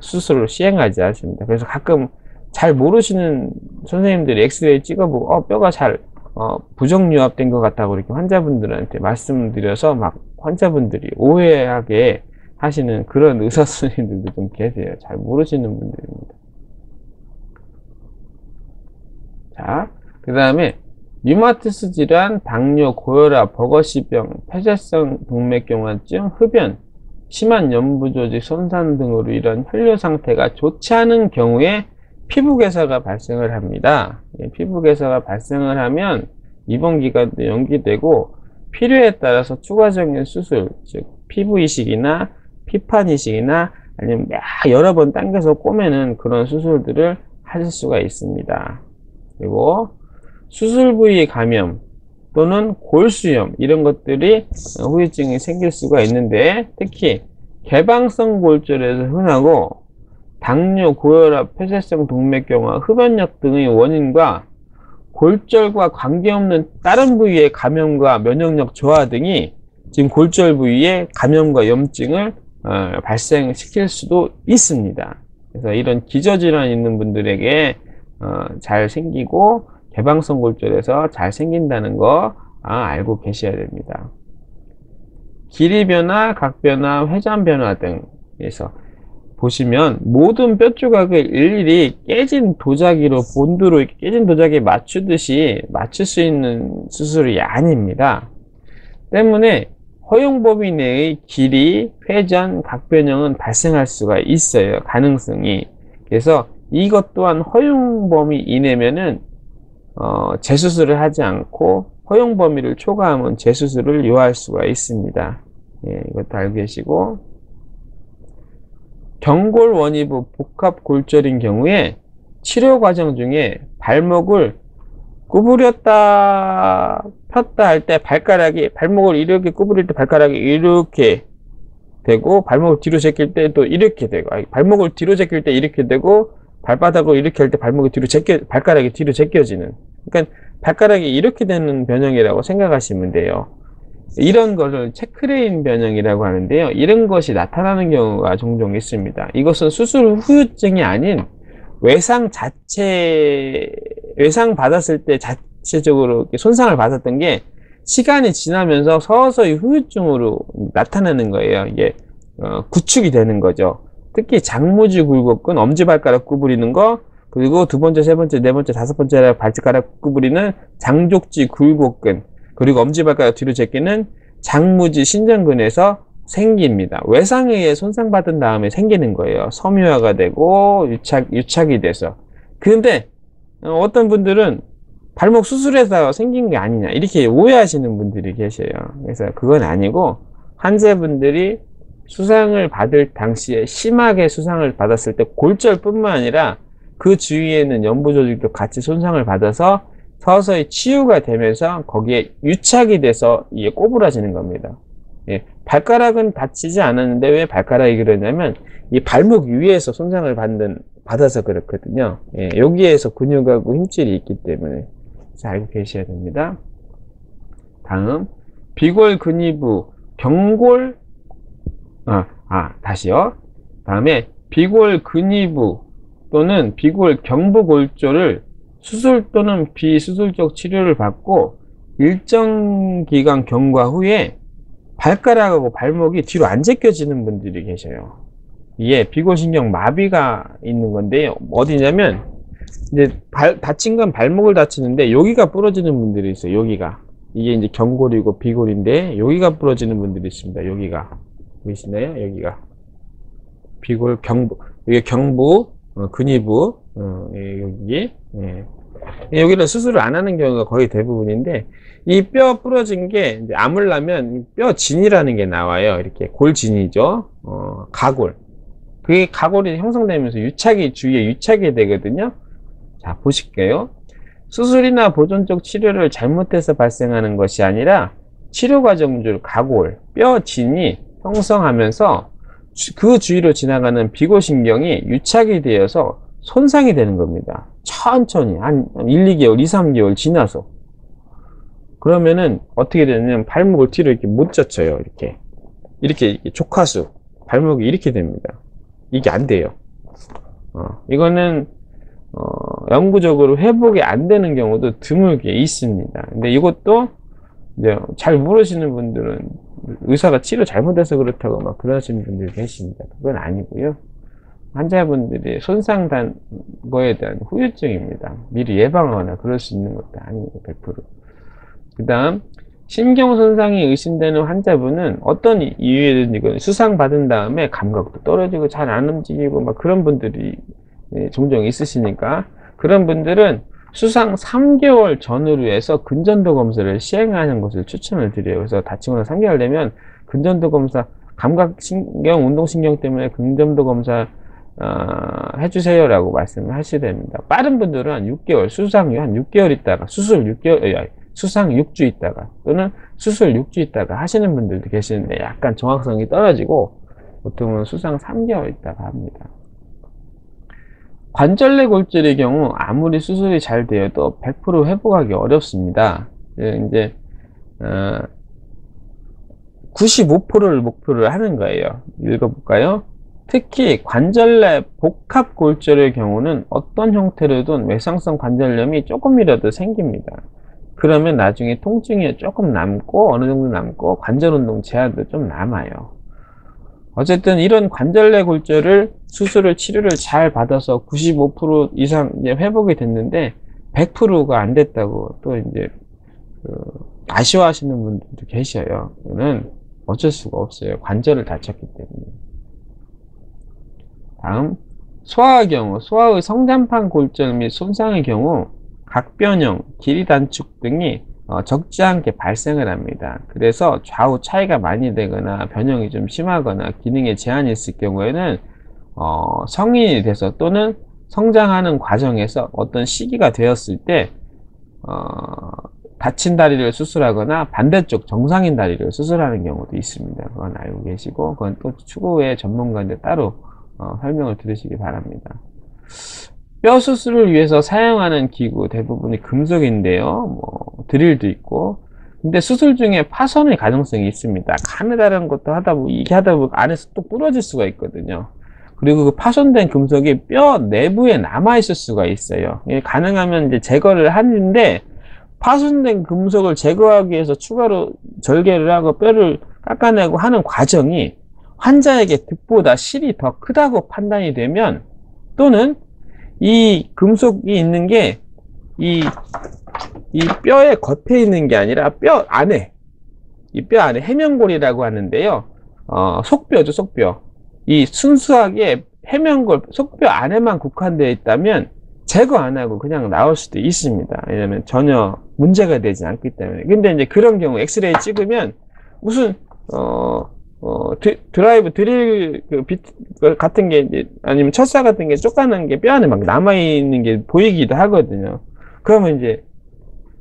수술을 시행하지 않습니다. 그래서 가끔 잘 모르시는 선생님들이 엑스레이 찍어보고 어, 뼈가 잘 어, 부종유압된 것 같다고 이렇게 환자분들한테 말씀드려서 막 환자분들이 오해하게 하시는 그런 의사 선생님들도 좀 계세요. 잘 모르시는 분들입니다. 자, 그 다음에 류마티스 질환, 당뇨, 고혈압, 버거시병, 폐쇄성 동맥경화증, 흡연, 심한 연부조직 손상 등으로 이런 혈뇨상태가 좋지 않은 경우에 피부괴사가 발생을 합니다. 예, 피부괴사가 발생을 하면 입원기간도 연기되고 필요에 따라서 추가적인 수술, 즉 피부이식이나 피판이식이나 아니면 막 여러 번 당겨서 꼬매는 그런 수술들을 하실 수가 있습니다. 그리고 수술 부위 감염 또는 골수염 이런 것들이 후유증이 생길 수가 있는데, 특히 개방성 골절에서 흔하고 당뇨, 고혈압, 폐쇄성 동맥경화, 흡연력 등의 원인과 골절과 관계없는 다른 부위의 감염과 면역력 저하 등이 지금 골절 부위의 감염과 염증을 어, 발생시킬 수도 있습니다. 그래서 이런 기저질환이 있는 분들에게 어, 잘 생기고 개방성 골절에서 잘 생긴다는 거 아, 알고 계셔야 됩니다. 길이 변화, 각 변화, 회전 변화 등에서 보시면 모든 뼈조각을 일일이 깨진 도자기로 본드로 이렇게 깨진 도자기에 맞추듯이 맞출 수 있는 수술이 아닙니다. 때문에 허용 범위 내의 길이, 회전, 각변형은 발생할 수가 있어요. 가능성이. 그래서 이것 또한 허용 범위 이내면은 어, 재수술을 하지 않고 허용 범위를 초과하면 재수술을 요할 수가 있습니다. 예, 이것도 알고 계시고. 경골 원위부 복합 골절인 경우에 치료 과정 중에 발목을 구부렸다 폈다 할 때 발가락이 발목을 이렇게 구부릴 때 발가락이 이렇게 되고 발목을 뒤로 제낄 때 또 이렇게 되고 아니, 발목을 뒤로 제낄 때 이렇게 되고 발바닥으로 이렇게 할 때 발목이 뒤로 제껴 발가락이 뒤로 제껴지는, 그러니까 발가락이 이렇게 되는 변형이라고 생각하시면 돼요. 이런 것을 체크레인 변형이라고 하는데요. 이런 것이 나타나는 경우가 종종 있습니다. 이것은 수술 후유증이 아닌 외상 자체, 외상 받았을 때 자체적으로 손상을 받았던 게 시간이 지나면서 서서히 후유증으로 나타나는 거예요. 이게 어, 구축이 되는 거죠. 특히 장무지굴곡근, 엄지발가락 구부리는 거, 그리고 두 번째, 세 번째, 네 번째, 다섯 번째 발가락 구부리는 장족지굴곡근, 그리고 엄지발가락 뒤로 제끼는 장무지 신전근에서 생깁니다. 외상에 의해 손상받은 다음에 생기는 거예요. 섬유화가 되고 유착, 유착이 돼서. 근데 어떤 분들은 발목 수술해서 생긴 게 아니냐 이렇게 오해하시는 분들이 계세요. 그래서 그건 아니고 환자분들이 수상을 받을 당시에 심하게 수상을 받았을 때 골절뿐만 아니라 그 주위에 있는 연부조직도 같이 손상을 받아서 서서히 치유가 되면서 거기에 유착이 돼서 이게 꼬부라지는 겁니다. 예, 발가락은 다치지 않았는데 왜 발가락이 그러냐면 이 발목 위에서 손상을 받는, 받아서 그렇거든요. 예, 여기에서 근육하고 힘줄이 있기 때문에 잘 알고 계셔야 됩니다. 다음 비골 근위부 경골 아, 아 다시요. 다음에 비골 근위부 또는 비골 경부 골절을 수술 또는 비수술적 치료를 받고 일정 기간 경과 후에 발가락하고 발목이 뒤로 안 제껴지는 분들이 계셔요. 이게 비골신경 마비가 있는 건데요. 어디냐면 이제 발, 다친 건 발목을 다치는데 여기가 부러지는 분들이 있어요. 여기가 이게 이제 경골이고 비골인데 여기가 부러지는 분들이 있습니다. 여기가 보이시나요? 여기가 비골 경부, 이게 경부 어, 근위부 어, 예, 여기 예. 여기는 수술을 안 하는 경우가 거의 대부분인데 이 뼈 부러진 게 이제 아물라면 뼈 진이라는 게 나와요. 이렇게 골진이죠. 어, 가골. 그게 가골이 형성되면서 유착이 주위에 유착이 되거든요. 자 보실게요. 수술이나 보존적 치료를 잘못해서 발생하는 것이 아니라 치료 과정 중 가골, 뼈 진이 형성하면서 그 주위로 지나가는 비골신경이 유착이 되어서 손상이 되는 겁니다. 천천히 한 일, 이 개월, 이, 삼 개월 지나서 그러면은 어떻게 되냐면 발목을 뒤로 이렇게 못 젖혀요. 이렇게 이렇게, 이렇게 족하수 발목이 이렇게 됩니다. 이게 안 돼요. 어, 이거는 어, 영구적으로 회복이 안 되는 경우도 드물게 있습니다. 근데 이것도 이제 잘 모르시는 분들은 의사가 치료 잘못해서 그렇다고 막 그러시는 분들이 계십니다. 그건 아니고요. 환자분들이 손상된 거에 대한 후유증입니다. 미리 예방하거나 그럴 수 있는 것도 아니에요, 백 퍼센트. 그 다음, 신경 손상이 의심되는 환자분은 어떤 이유든 수상받은 다음에 감각도 떨어지고 잘 안 움직이고 막 그런 분들이 종종 있으시니까, 그런 분들은 수상 삼 개월 전으로 해서 근전도 검사를 시행하는 것을 추천을 드려요. 그래서 다치거나 삼 개월 되면 근전도 검사, 감각신경, 운동신경 때문에 근전도 검사 어, 해주세요 라고 말씀을 하셔야 됩니다. 빠른 분들은 한 육 개월, 수상 한 육 개월 있다가, 수술 육 개월, 수상 육 주 있다가, 또는 수술 육 주 있다가 하시는 분들도 계시는데, 약간 정확성이 떨어지고 보통은 수상 삼 개월 있다가 합니다. 관절내 골절의 경우 아무리 수술이 잘 되어도 백 퍼센트 회복하기 어렵습니다. 이제 어, 구십오 퍼센트를 목표를 하는 거예요. 읽어볼까요? 특히 관절내 복합 골절의 경우는 어떤 형태로든 외상성 관절염이 조금이라도 생깁니다. 그러면 나중에 통증이 조금 남고 어느 정도 남고 관절 운동 제한도 좀 남아요. 어쨌든 이런 관절내 골절을 수술을 치료를 잘 받아서 구십오 퍼센트 이상 이제 회복이 됐는데 백 퍼센트가 안 됐다고 또 이제 그 아쉬워하시는 분들도 계셔요. 이거는 어쩔 수가 없어요. 관절을 다쳤기 때문에. 다음, 소아의 경우, 소아의 성장판 골절 및 손상의 경우 각변형, 길이 단축 등이 어, 적지 않게 발생을 합니다. 그래서 좌우 차이가 많이 되거나 변형이 좀 심하거나 기능에 제한이 있을 경우에는 어, 성인이 돼서 또는 성장하는 과정에서 어떤 시기가 되었을 때 어, 다친 다리를 수술하거나 반대쪽 정상인 다리를 수술하는 경우도 있습니다. 그건 알고 계시고, 그건 또 추후에 전문가한테 따로 어, 설명을 들으시기 바랍니다. 뼈 수술을 위해서 사용하는 기구 대부분이 금속인데요, 뭐 드릴도 있고, 근데 수술 중에 파손의 가능성이 있습니다. 가느다란 것도 하다 보면 이게 하다 보면 안에서 또 부러질 수가 있거든요. 그리고 그 파손된 금속이 뼈 내부에 남아 있을 수가 있어요. 가능하면 이제 제거를 하는데, 파손된 금속을 제거하기 위해서 추가로 절개를 하고 뼈를 깎아내고 하는 과정이 환자에게 득보다 실이 더 크다고 판단이 되면, 또는 이 금속이 있는 게 이 이 뼈의 겉에 있는 게 아니라 뼈 안에, 이 뼈 안에 해면골이라고 하는데요, 어, 속뼈죠, 속뼈. 이 순수하게 해면골 속뼈 안에만 국한되어 있다면 제거 안 하고 그냥 나올 수도 있습니다. 왜냐면 전혀 문제가 되지 않기 때문에. 근데 이제 그런 경우 엑스레이 찍으면 무슨 어 어, 드, 드라이브, 드릴, 그, 비트, 같은 게, 이제, 아니면 철사 같은 게 쪼까는 게 뼈 안에 막 남아있는 게 보이기도 하거든요. 그러면 이제,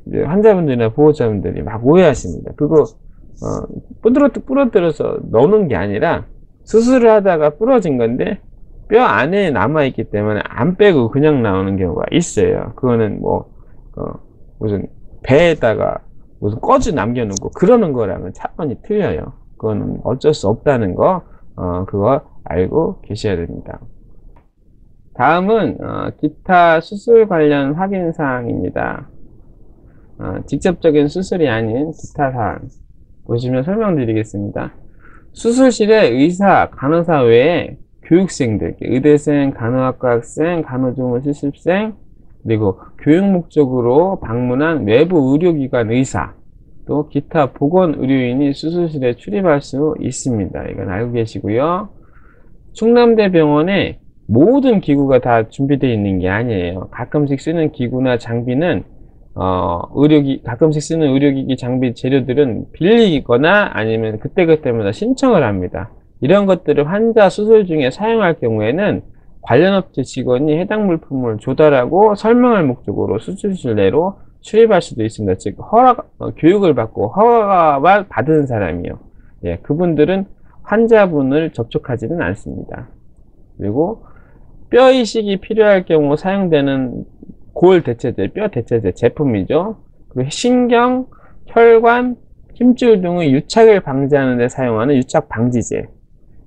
이제 환자분들이나 보호자분들이 막 오해하십니다. 그거, 어, 부드러, 부러뜨려서 넣는 게 아니라, 수술을 하다가 부러진 건데, 뼈 안에 남아있기 때문에 안 빼고 그냥 나오는 경우가 있어요. 그거는 뭐, 어, 무슨, 배에다가 무슨 꺼지 남겨놓고 그러는 거랑은 차원이 틀려요. 그건 어쩔 수 없다는 거, 어, 그거 알고 계셔야 됩니다. 다음은 어, 기타 수술 관련 확인사항입니다. 어, 직접적인 수술이 아닌 기타 사항 보시면 설명드리겠습니다. 수술실에 의사, 간호사 외에 교육생들, 의대생, 간호학과 학생, 간호조무 실습생, 그리고 교육 목적으로 방문한 외부 의료기관 의사, 또 기타 보건 의료인이 수술실에 출입할 수 있습니다. 이건 알고 계시고요. 충남대병원에 모든 기구가 다 준비되어 있는 게 아니에요. 가끔씩 쓰는 기구나 장비는 어, 의료기 가끔씩 쓰는 의료기기 장비 재료들은 빌리거나 아니면 그때그때마다 신청을 합니다. 이런 것들을 환자 수술 중에 사용할 경우에는 관련 업체 직원이 해당 물품을 조달하고 설명할 목적으로 수술실 내로 출입할 수도 있습니다. 즉, 허락, 어, 교육을 받고 허락을 받은 사람이요. 예, 그분들은 환자분을 접촉하지는 않습니다. 그리고 뼈 이식이 필요할 경우 사용되는 골 대체제, 뼈 대체제 제품이죠. 그리고 신경, 혈관, 힘줄 등의 유착을 방지하는 데 사용하는 유착 방지제.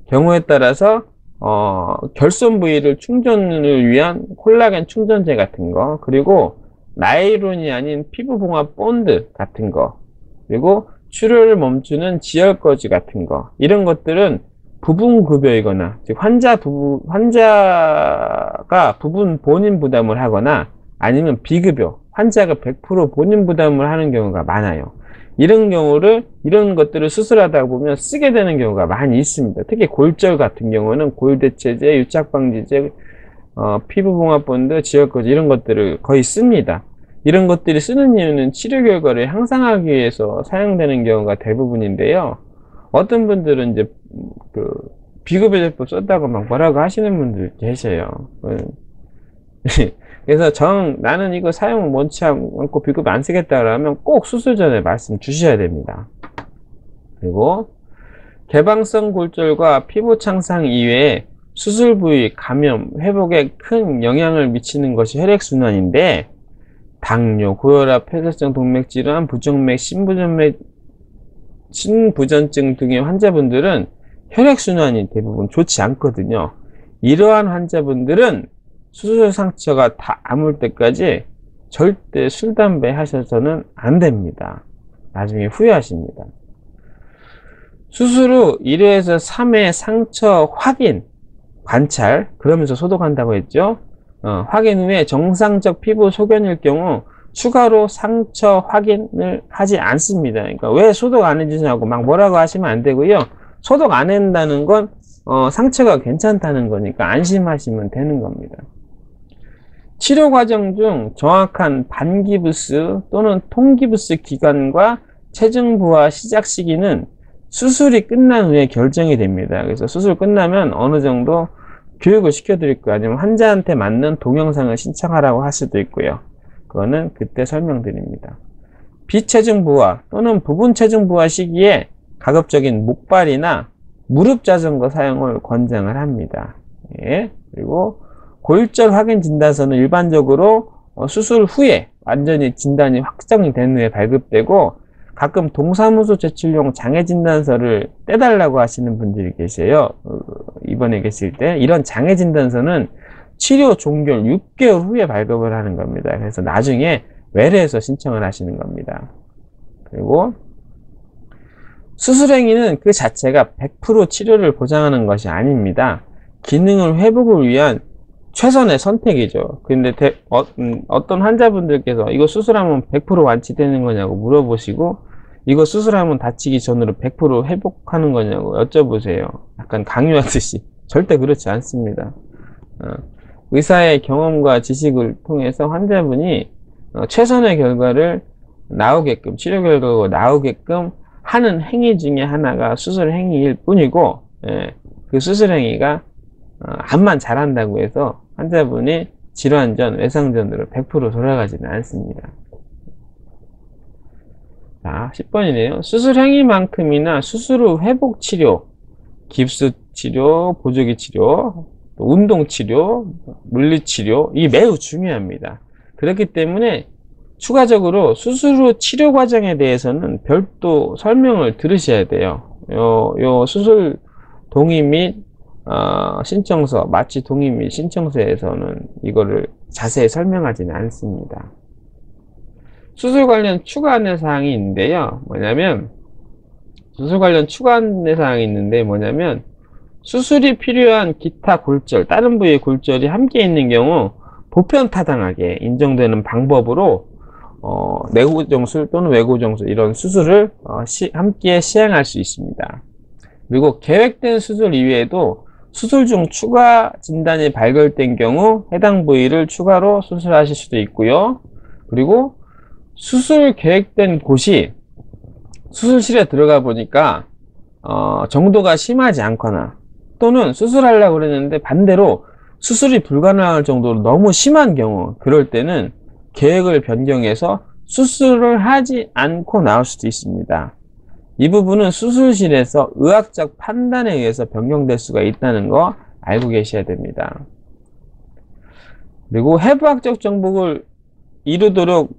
경우에 따라서 어, 결손 부위를 충전을 위한 콜라겐 충전제 같은 거, 그리고 나일론이 아닌 피부봉합 본드 같은 거, 그리고 출혈을 멈추는 지혈거즈 같은 거, 이런 것들은 부분급여이거나, 즉 환자 부, 환자가 부분 본인 부담을 하거나 아니면 비급여, 환자가 백 퍼센트 본인 부담을 하는 경우가 많아요. 이런 경우를, 이런 것들을 수술하다 보면 쓰게 되는 경우가 많이 있습니다. 특히 골절 같은 경우는 골대체제, 유착방지제, 어, 피부봉합본드, 지혈거즈 이런 것들을 거의 씁니다. 이런 것들이 쓰는 이유는 치료 결과를 향상하기 위해서 사용되는 경우가 대부분인데요. 어떤 분들은 이제 그 비급여제법 썼다고 막 뭐라고 하시는 분들 계세요. 그래서 정 나는 이거 사용 원치 않고 비급 안 쓰겠다 그러면 꼭 수술 전에 말씀 주셔야 됩니다. 그리고 개방성 골절과 피부 창상 이외에 수술 부위 감염 회복에 큰 영향을 미치는 것이 혈액순환인데, 당뇨, 고혈압, 폐쇄성 동맥질환, 부정맥, 심부정맥, 심부전증 등의 환자분들은 혈액순환이 대부분 좋지 않거든요. 이러한 환자분들은 수술 상처가 다 아물 때까지 절대 술, 담배 하셔서는 안 됩니다. 나중에 후회하십니다. 수술 후 일 회에서 삼 회 상처 확인, 관찰, 그러면서 소독한다고 했죠. 어, 확인 후에 정상적 피부 소견일 경우 추가로 상처 확인을 하지 않습니다. 그러니까 왜 소독 안 해주냐고 막 뭐라고 하시면 안 되고요. 소독 안 한다는 건 어, 상처가 괜찮다는 거니까 안심하시면 되는 겁니다. 치료 과정 중 정확한 반기부스 또는 통기부스 기간과 체중 부하 시작 시기는 수술이 끝난 후에 결정이 됩니다. 그래서 수술 끝나면 어느 정도 교육을 시켜드릴 거예요. 아니면 환자한테 맞는 동영상을 신청하라고 할 수도 있고요. 그거는 그때 설명드립니다. 비체중 부하 또는 부분 체중 부하 시기에 가급적인 목발이나 무릎 자전거 사용을 권장을 합니다. 예. 그리고 골절 확인 진단서는 일반적으로 수술 후에 완전히 진단이 확정이 된 후에 발급되고, 가끔 동사무소 제출용 장애 진단서를 떼달라고 하시는 분들이 계세요. 입원해 계실 때 이런 장애 진단서는 치료 종결 육 개월 후에 발급을 하는 겁니다. 그래서 나중에 외래에서 신청을 하시는 겁니다. 그리고 수술 행위는 그 자체가 백 퍼센트 치료를 보장하는 것이 아닙니다. 기능을 회복을 위한 최선의 선택이죠. 근데 대, 어, 음, 어떤 환자분들께서 이거 수술하면 백 퍼센트 완치되는 거냐고 물어보시고, 이거 수술하면 다치기 전으로 백 퍼센트 회복하는 거냐고 여쭤보세요. 약간 강요하듯이. 절대 그렇지 않습니다. 어, 의사의 경험과 지식을 통해서 환자분이 어, 최선의 결과를 나오게끔, 치료 결과가 나오게끔 하는 행위 중에 하나가 수술 행위일 뿐이고, 예, 그 수술 행위가 어, 암만 잘한다고 해서 환자분이 질환 전, 외상 전으로 백 퍼센트 돌아가지는 않습니다. 자, 십 번이네요. 수술 행위만큼이나 수술 후 회복 치료, 깁스 치료, 보조기 치료, 운동 치료, 물리 치료, 이 매우 중요합니다. 그렇기 때문에 추가적으로 수술 후 치료 과정에 대해서는 별도 설명을 들으셔야 돼요. 요, 요 수술 동의 및 어, 신청서, 마취 동의 및 신청서에서는 이거를 자세히 설명하지는 않습니다. 수술 관련 추가 안내사항이 있는데요. 뭐냐면, 수술 관련 추가 안내사항이 있는데 뭐냐면, 수술이 필요한 기타 골절, 다른 부위의 골절이 함께 있는 경우 보편 타당하게 인정되는 방법으로 어, 내고정술 또는 외고정술 이런 수술을 어, 시, 함께 시행할 수 있습니다. 그리고 계획된 수술 이외에도 수술 중 추가 진단이 발견된 경우 해당 부위를 추가로 수술하실 수도 있고요. 그리고 수술 계획된 곳이 수술실에 들어가 보니까 어, 정도가 심하지 않거나, 또는 수술하려고 그랬는데 반대로 수술이 불가능할 정도로 너무 심한 경우, 그럴 때는 계획을 변경해서 수술을 하지 않고 나올 수도 있습니다. 이 부분은 수술실에서 의학적 판단에 의해서 변경될 수가 있다는 거 알고 계셔야 됩니다. 그리고 해부학적 정복을 이루도록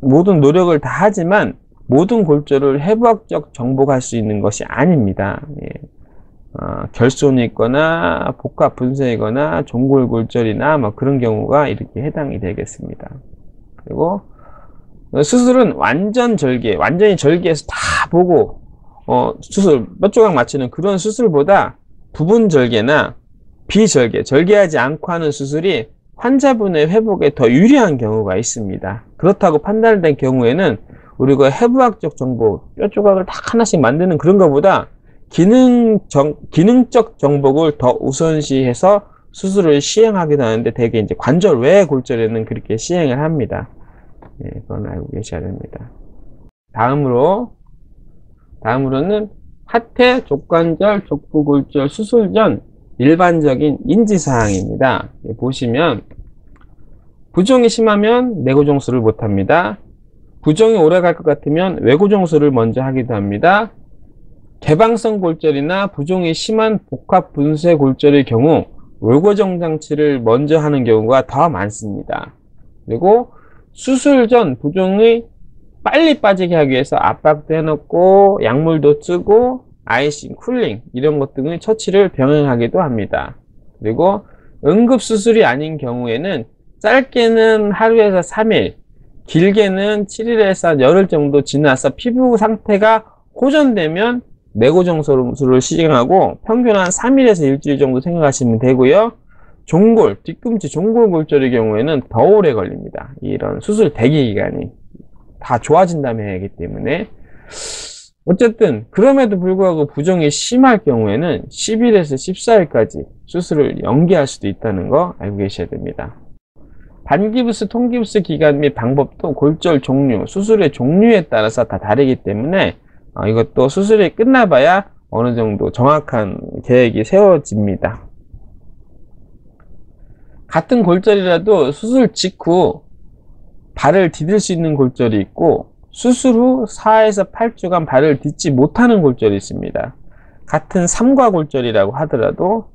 모든 노력을 다 하지만 모든 골절을 해부학적 정복할 수 있는 것이 아닙니다. 예. 어, 결손이 있거나 복합 분쇄이거나 종골 골절이나 뭐 그런 경우가 이렇게 해당이 되겠습니다. 그리고 수술은 완전 절개, 완전히 절개해서 다 보고 어, 수술 몇 조각 맞추는 그런 수술보다 부분 절개나 비절개, 절개하지 않고 하는 수술이 환자분의 회복에 더 유리한 경우가 있습니다. 그렇다고 판단된 경우에는 우리가 해부학적 정보, 뼈 조각을 다 하나씩 만드는 그런 것보다 기능 정, 기능적 정복을 더 우선시해서 수술을 시행하기도 하는데, 대개 이제 관절 외 골절에는 그렇게 시행을 합니다. 예, 그건 알고 계셔야 됩니다. 다음으로, 다음으로는 하태, 족관절, 족부 골절 수술 전 일반적인 인지사항입니다. 예, 보시면, 부종이 심하면 내고종술을 못합니다. 부종이 오래 갈 것 같으면 외고종술을 먼저 하기도 합니다. 개방성 골절이나 부종이 심한 복합 분쇄 골절의 경우 외고정장치를 먼저 하는 경우가 더 많습니다. 그리고 수술 전 부종이 빨리 빠지게 하기 위해서 압박도 해놓고 약물도 쓰고 아이싱, 쿨링 이런 것 등의 처치를 병행하기도 합니다. 그리고 응급수술이 아닌 경우에는 짧게는 하루에서 삼 일, 길게는 칠 일에서 열흘 정도 지나서 피부 상태가 호전되면 내고정술을 시행하고, 평균 한 삼 일에서 일주일 정도 생각하시면 되고요. 종골, 뒤꿈치 종골 골절의 경우에는 더 오래 걸립니다. 이런 수술 대기 기간이 다 좋아진 다음에 해야 하기 때문에. 어쨌든 그럼에도 불구하고 부종이 심할 경우에는 십 일에서 십사 일까지 수술을 연기할 수도 있다는 거 알고 계셔야 됩니다. 반기부스, 통기부스 기간 및 방법도 골절 종류, 수술의 종류에 따라서 다 다르기 때문에 어, 이것도 수술이 끝나봐야 어느 정도 정확한 계획이 세워집니다. 같은 골절이라도 수술 직후 발을 디딜 수 있는 골절이 있고, 수술 후 사에서 팔 주간 발을 딛지 못하는 골절이 있습니다. 같은 삼과 골절이라고 하더라도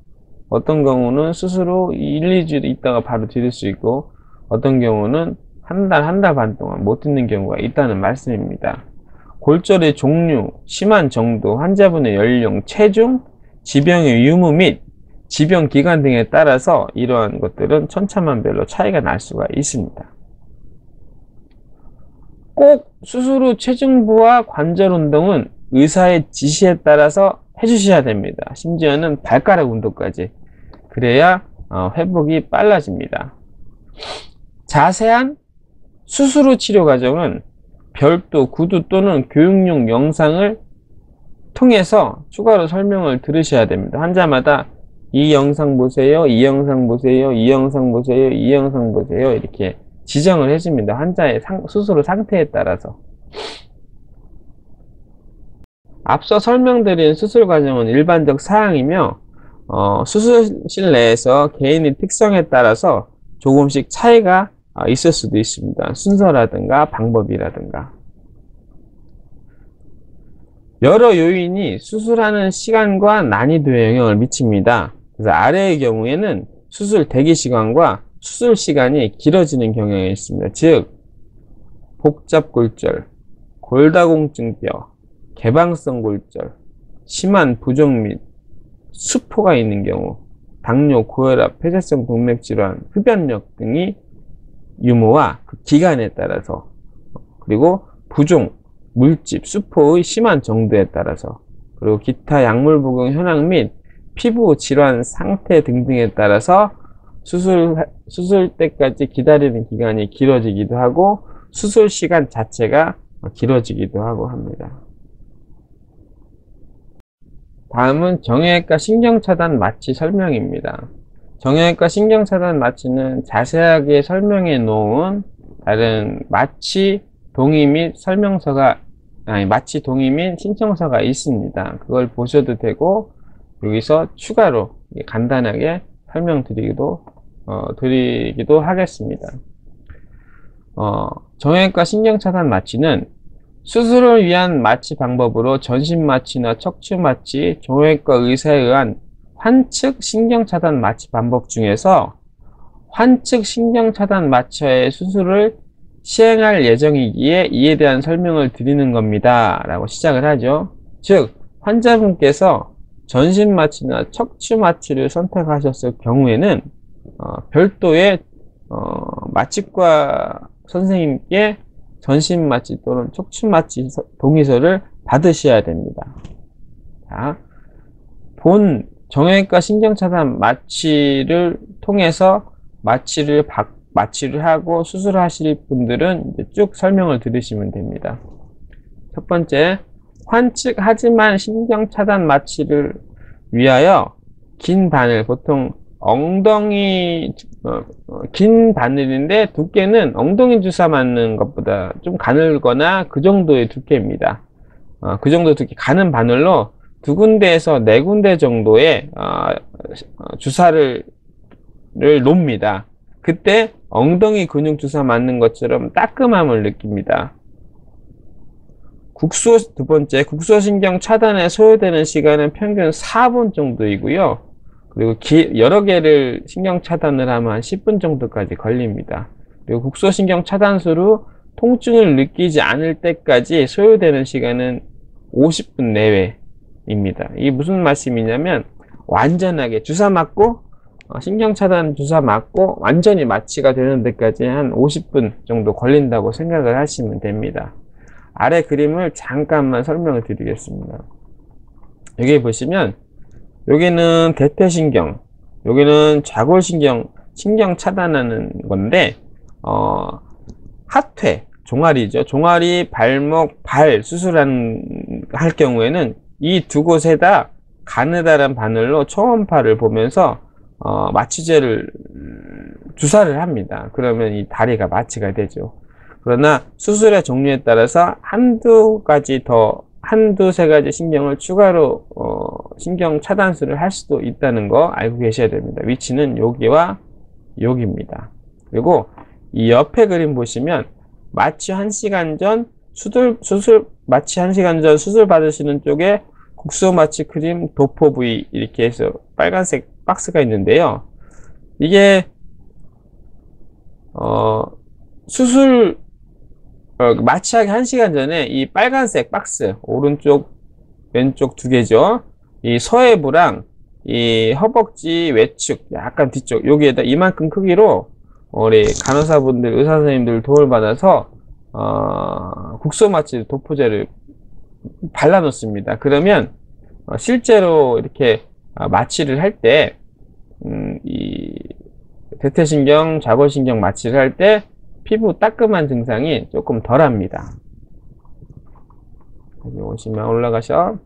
어떤 경우는 수술 후 일, 이 주 있다가 바로 디딜 수 있고, 어떤 경우는 한 달, 한 달 반 동안 못 딛는 경우가 있다는 말씀입니다. 골절의 종류, 심한 정도, 환자분의 연령, 체중, 지병의 유무 및 지병 기간 등에 따라서 이러한 것들은 천차만별로 차이가 날 수가 있습니다. 꼭 수술 후 체중부와 관절 운동은 의사의 지시에 따라서 해주셔야 됩니다. 심지어는 발가락 운동까지. 그래야 회복이 빨라집니다. 자세한 수술 후 치료 과정은 별도 구두 또는 교육용 영상을 통해서 추가로 설명을 들으셔야 됩니다. 환자마다 이 영상 보세요, 이 영상 보세요, 이 영상 보세요, 이 영상 보세요 이렇게 지정을 해줍니다. 환자의 상, 수술 상태에 따라서. 앞서 설명드린 수술 과정은 일반적 사항이며, 어, 수술실 내에서 개인의 특성에 따라서 조금씩 차이가 있을 수도 있습니다. 순서라든가 방법이라든가 여러 요인이 수술하는 시간과 난이도에 영향을 미칩니다. 그래서 아래의 경우에는 수술 대기 시간과 수술 시간이 길어지는 경향이 있습니다. 즉 복잡골절, 골다공증뼈, 개방성 골절, 심한 부종 및 수포가 있는 경우, 당뇨, 고혈압, 폐쇄성 동맥질환, 흡연력 등이 유무와 그 기간에 따라서, 그리고 부종, 물집, 수포의 심한 정도에 따라서, 그리고 기타 약물 복용 현황 및 피부 질환 상태 등등에 따라서 수술, 수술 때까지 기다리는 기간이 길어지기도 하고, 수술 시간 자체가 길어지기도 하고 합니다. 다음은 정형외과 신경차단 마취 설명입니다. 정형외과 신경차단 마취는 자세하게 설명해 놓은 다른 마취 동의 및 설명서가, 아니, 마취 동의 및 신청서가 있습니다. 그걸 보셔도 되고, 여기서 추가로 간단하게 설명드리기도, 어, 드리기도 하겠습니다. 어, 정형외과 신경차단 마취는 수술을 위한 마취 방법으로 전신 마취나 척추 마취, 정형외과 의사에 의한 환측 신경차단 마취 방법 중에서 환측 신경차단 마취의 수술을 시행할 예정이기에 이에 대한 설명을 드리는 겁니다 라고 시작을 하죠. 즉 환자분께서 전신 마취나 척추 마취를 선택하셨을 경우에는 어, 별도의 어, 마취과 선생님께 전신 마취 또는 촉침 마취 동의서를 받으셔야 됩니다. 자, 본 정형외과 신경차단 마취를 통해서 마취를 받, 마취를 하고 수술하실 분들은 이제 쭉 설명을 들으시면 됩니다. 첫 번째, 환측하지만 신경차단 마취를 위하여 긴 바늘, 보통 엉덩이 어, 어, 긴 바늘인데 두께는 엉덩이 주사 맞는 것보다 좀 가늘거나 그 정도의 두께입니다. 어, 그 정도 두께 가는 바늘로 두 군데에서 네 군데 정도의 어, 주사를 를 놓습니다. 그때 엉덩이 근육 주사 맞는 것처럼 따끔함을 느낍니다. 국소, 두 번째, 국소신경 차단에 소요되는 시간은 평균 사 분 정도이고요. 그리고 기, 여러 개를 신경 차단을 하면 한 십 분 정도까지 걸립니다. 그리고 국소신경 차단수로 통증을 느끼지 않을 때까지 소요되는 시간은 오십 분 내외입니다. 이게 무슨 말씀이냐면, 완전하게 주사 맞고, 신경 차단 주사 맞고, 완전히 마취가 되는 데까지 한 오십 분 정도 걸린다고 생각을 하시면 됩니다. 아래 그림을 잠깐만 설명을 드리겠습니다. 여기 보시면 여기는 대퇴신경, 여기는 좌골신경 신경 차단하는 건데 어, 하퇴, 종아리죠. 종아리, 발목, 발 수술한 할 경우에는 이 두 곳에다 가느다란 바늘로 초음파를 보면서 어, 마취제를 주사를 합니다. 그러면 이 다리가 마취가 되죠. 그러나 수술의 종류에 따라서 한두 가지 더, 한두 세 가지 신경을 추가로 어, 신경 차단술을 할 수도 있다는 거 알고 계셔야 됩니다. 위치는 여기와 여기입니다. 그리고 이 옆에 그림 보시면 마취 한 시간 전 수술, 수술 마취 한 시간 전 수술 받으시는 쪽에 국소 마취 크림 도포 부위 이렇게 해서 빨간색 박스가 있는데요. 이게 어, 수술 어, 마취하기 한 시간 전에 이 빨간색 박스, 오른쪽, 왼쪽 두 개죠. 이 서해부랑 이 허벅지 외측, 약간 뒤쪽, 여기에다 이만큼 크기로 우리 간호사분들, 의사선생님들 도움을 받아서, 어, 국소마취 도포제를 발라놓습니다. 그러면, 어, 실제로 이렇게 마취를 할 때, 음, 이 대퇴신경, 좌골신경 마취를 할 때, 피부 따끔한 증상이 조금 덜합니다. 여기 오시면 올라가셔.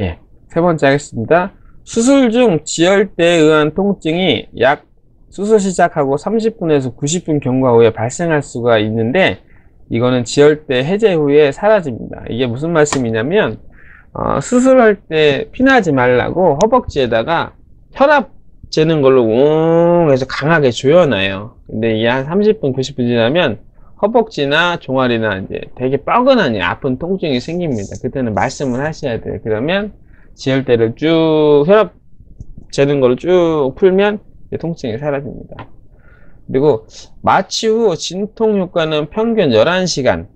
예, 세 번째 하겠습니다. 수술 중 지혈대에 의한 통증이 약 수술 시작하고 삼십 분에서 구십 분 경과 후에 발생할 수가 있는데 이거는 지혈대 해제 후에 사라집니다. 이게 무슨 말씀이냐면 어, 수술할 때 피나지 말라고 허벅지에다가 혈압 재는 걸로 웅 해서 강하게 조여놔요. 근데 이게 한 삼십 분, 구십 분 지나면 허벅지나 종아리나 이제 되게 뻐근하니 아픈 통증이 생깁니다. 그때는 말씀을 하셔야 돼요. 그러면 지혈대를 쭉, 혈압 재는 걸로 쭉 풀면 통증이 사라집니다. 그리고 마취 후 진통 효과는 평균 열한 시간,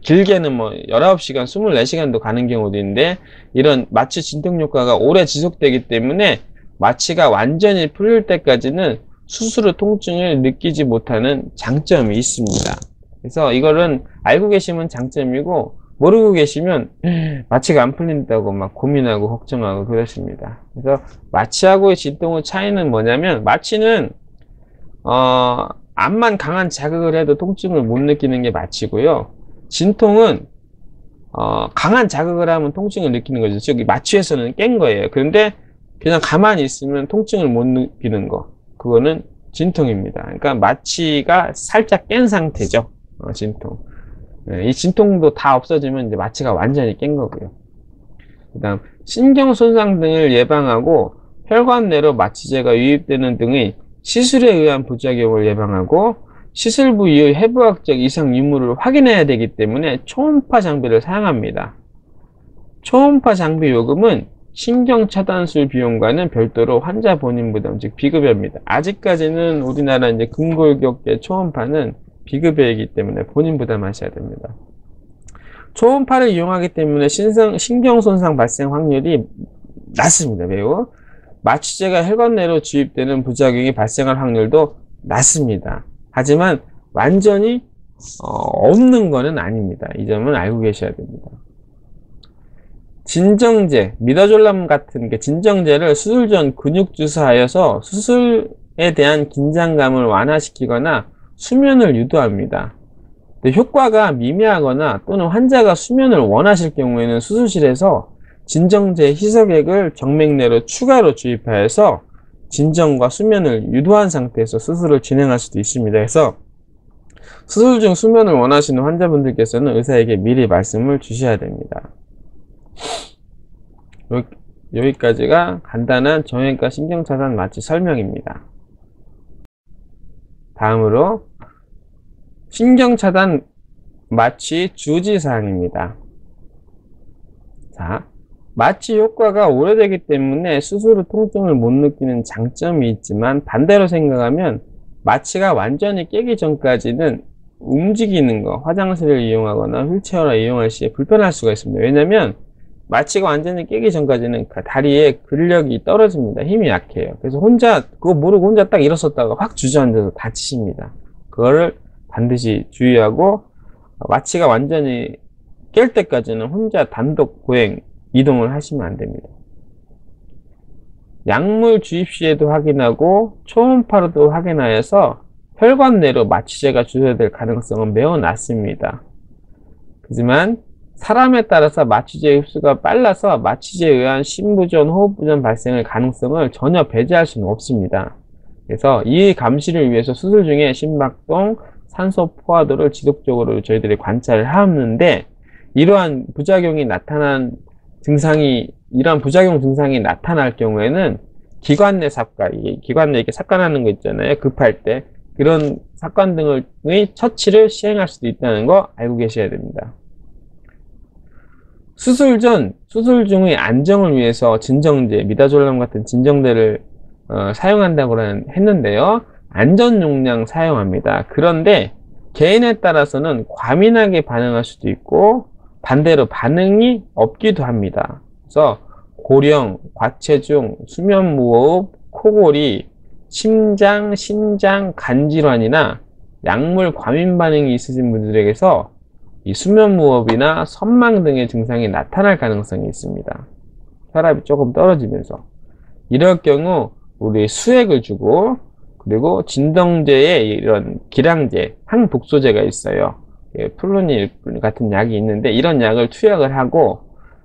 길게는 뭐 열아홉 시간, 이십사 시간도 가는 경우도 있는데 이런 마취 진통 효과가 오래 지속되기 때문에 마취가 완전히 풀릴 때까지는 수술 후 통증을 느끼지 못하는 장점이 있습니다. 그래서 이거는 알고 계시면 장점이고 모르고 계시면 마취가 안 풀린다고 막 고민하고 걱정하고 그렇습니다. 그래서 마취하고의 진통의 차이는 뭐냐면 마취는 어, 암만 강한 자극을 해도 통증을 못 느끼는 게 마취고요. 진통은 어, 강한 자극을 하면 통증을 느끼는 거죠. 즉 마취에서는 깬 거예요. 그런데 그냥 가만히 있으면 통증을 못 느끼는 거, 그거는 진통입니다. 그러니까 마취가 살짝 깬 상태죠. 어, 진통. 네, 이 진통도 다 없어지면 이제 마취가 완전히 깬 거고요. 그 다음 신경 손상 등을 예방하고 혈관 내로 마취제가 유입되는 등의 시술에 의한 부작용을 예방하고 시술 부위의 해부학적 이상 유무를 확인해야 되기 때문에 초음파 장비를 사용합니다. 초음파 장비 요금은 신경차단술 비용과는 별도로 환자 본인 부담, 즉 비급여입니다. 아직까지는 우리나라 이제 근골격계 초음파는 비급여이기 때문에 본인 부담하셔야 됩니다. 초음파를 이용하기 때문에 신성, 신경 손상 발생 확률이 낮습니다. 매우 마취제가 혈관 내로 주입되는 부작용이 발생할 확률도 낮습니다. 하지만 완전히 어, 없는 거는 아닙니다. 이 점은 알고 계셔야 됩니다. 진정제, 미다졸람 같은 게 진정제를 수술 전 근육 주사하여서 수술에 대한 긴장감을 완화시키거나 수면을 유도합니다. 근데 효과가 미미하거나 또는 환자가 수면을 원하실 경우에는 수술실에서 진정제 희석액을 정맥내로 추가로 주입하여서 진정과 수면을 유도한 상태에서 수술을 진행할 수도 있습니다. 그래서 수술 중 수면을 원하시는 환자분들께서는 의사에게 미리 말씀을 주셔야 됩니다. 여기까지가 간단한 정형외과 신경차단 마취 설명입니다. 다음으로 신경차단 마취 주지사항입니다. 자, 마취 효과가 오래되기 때문에 스스로 통증을 못 느끼는 장점이 있지만, 반대로 생각하면 마취가 완전히 깨기 전까지는 움직이는 거, 화장실을 이용하거나 휠체어를 이용할 시에 불편할 수가 있습니다. 왜냐면 마취가 완전히 깨기 전까지는 다리에 근력이 떨어집니다. 힘이 약해요. 그래서 혼자 그거 모르고 혼자 딱 일어섰다가 확 주저앉아서 다치십니다. 그거를 반드시 주의하고, 마취가 완전히 깰 때까지는 혼자 단독 보행, 이동을 하시면 안 됩니다. 약물 주입 시에도 확인하고 초음파로도 확인하여서 혈관 내로 마취제가 주사될 가능성은 매우 낮습니다. 하지만 사람에 따라서 마취제 흡수가 빨라서 마취제에 의한 심부전, 호흡부전 발생의 가능성을 전혀 배제할 수는 없습니다. 그래서 이 감시를 위해서 수술 중에 심박동, 산소 포화도를 지속적으로 저희들이 관찰을 하는데, 이러한 부작용이 나타난 증상이 이러한 부작용 증상이 나타날 경우에는 기관내삽관, 기관내 이렇게 삽관하는 거 있잖아요. 급할 때 그런 삽관 등의 처치를 시행할 수도 있다는 거 알고 계셔야 됩니다. 수술 전, 수술 중의 안정을 위해서 진정제, 미다졸람 같은 진정제를 어, 사용한다고 했는데요. 안전 용량 사용합니다. 그런데 개인에 따라서는 과민하게 반응할 수도 있고, 반대로 반응이 없기도 합니다. 그래서 고령, 과체중, 수면무호흡, 코골이, 심장, 신장, 간질환이나 약물 과민 반응이 있으신 분들에게서 이 수면무호흡이나 섬망 등의 증상이 나타날 가능성이 있습니다. 혈압이 조금 떨어지면서. 이럴 경우 우리 수액을 주고, 그리고 진정제에 이런 기량제, 항독소제가 있어요. 예, 플루닐 같은 약이 있는데, 이런 약을 투약을 하고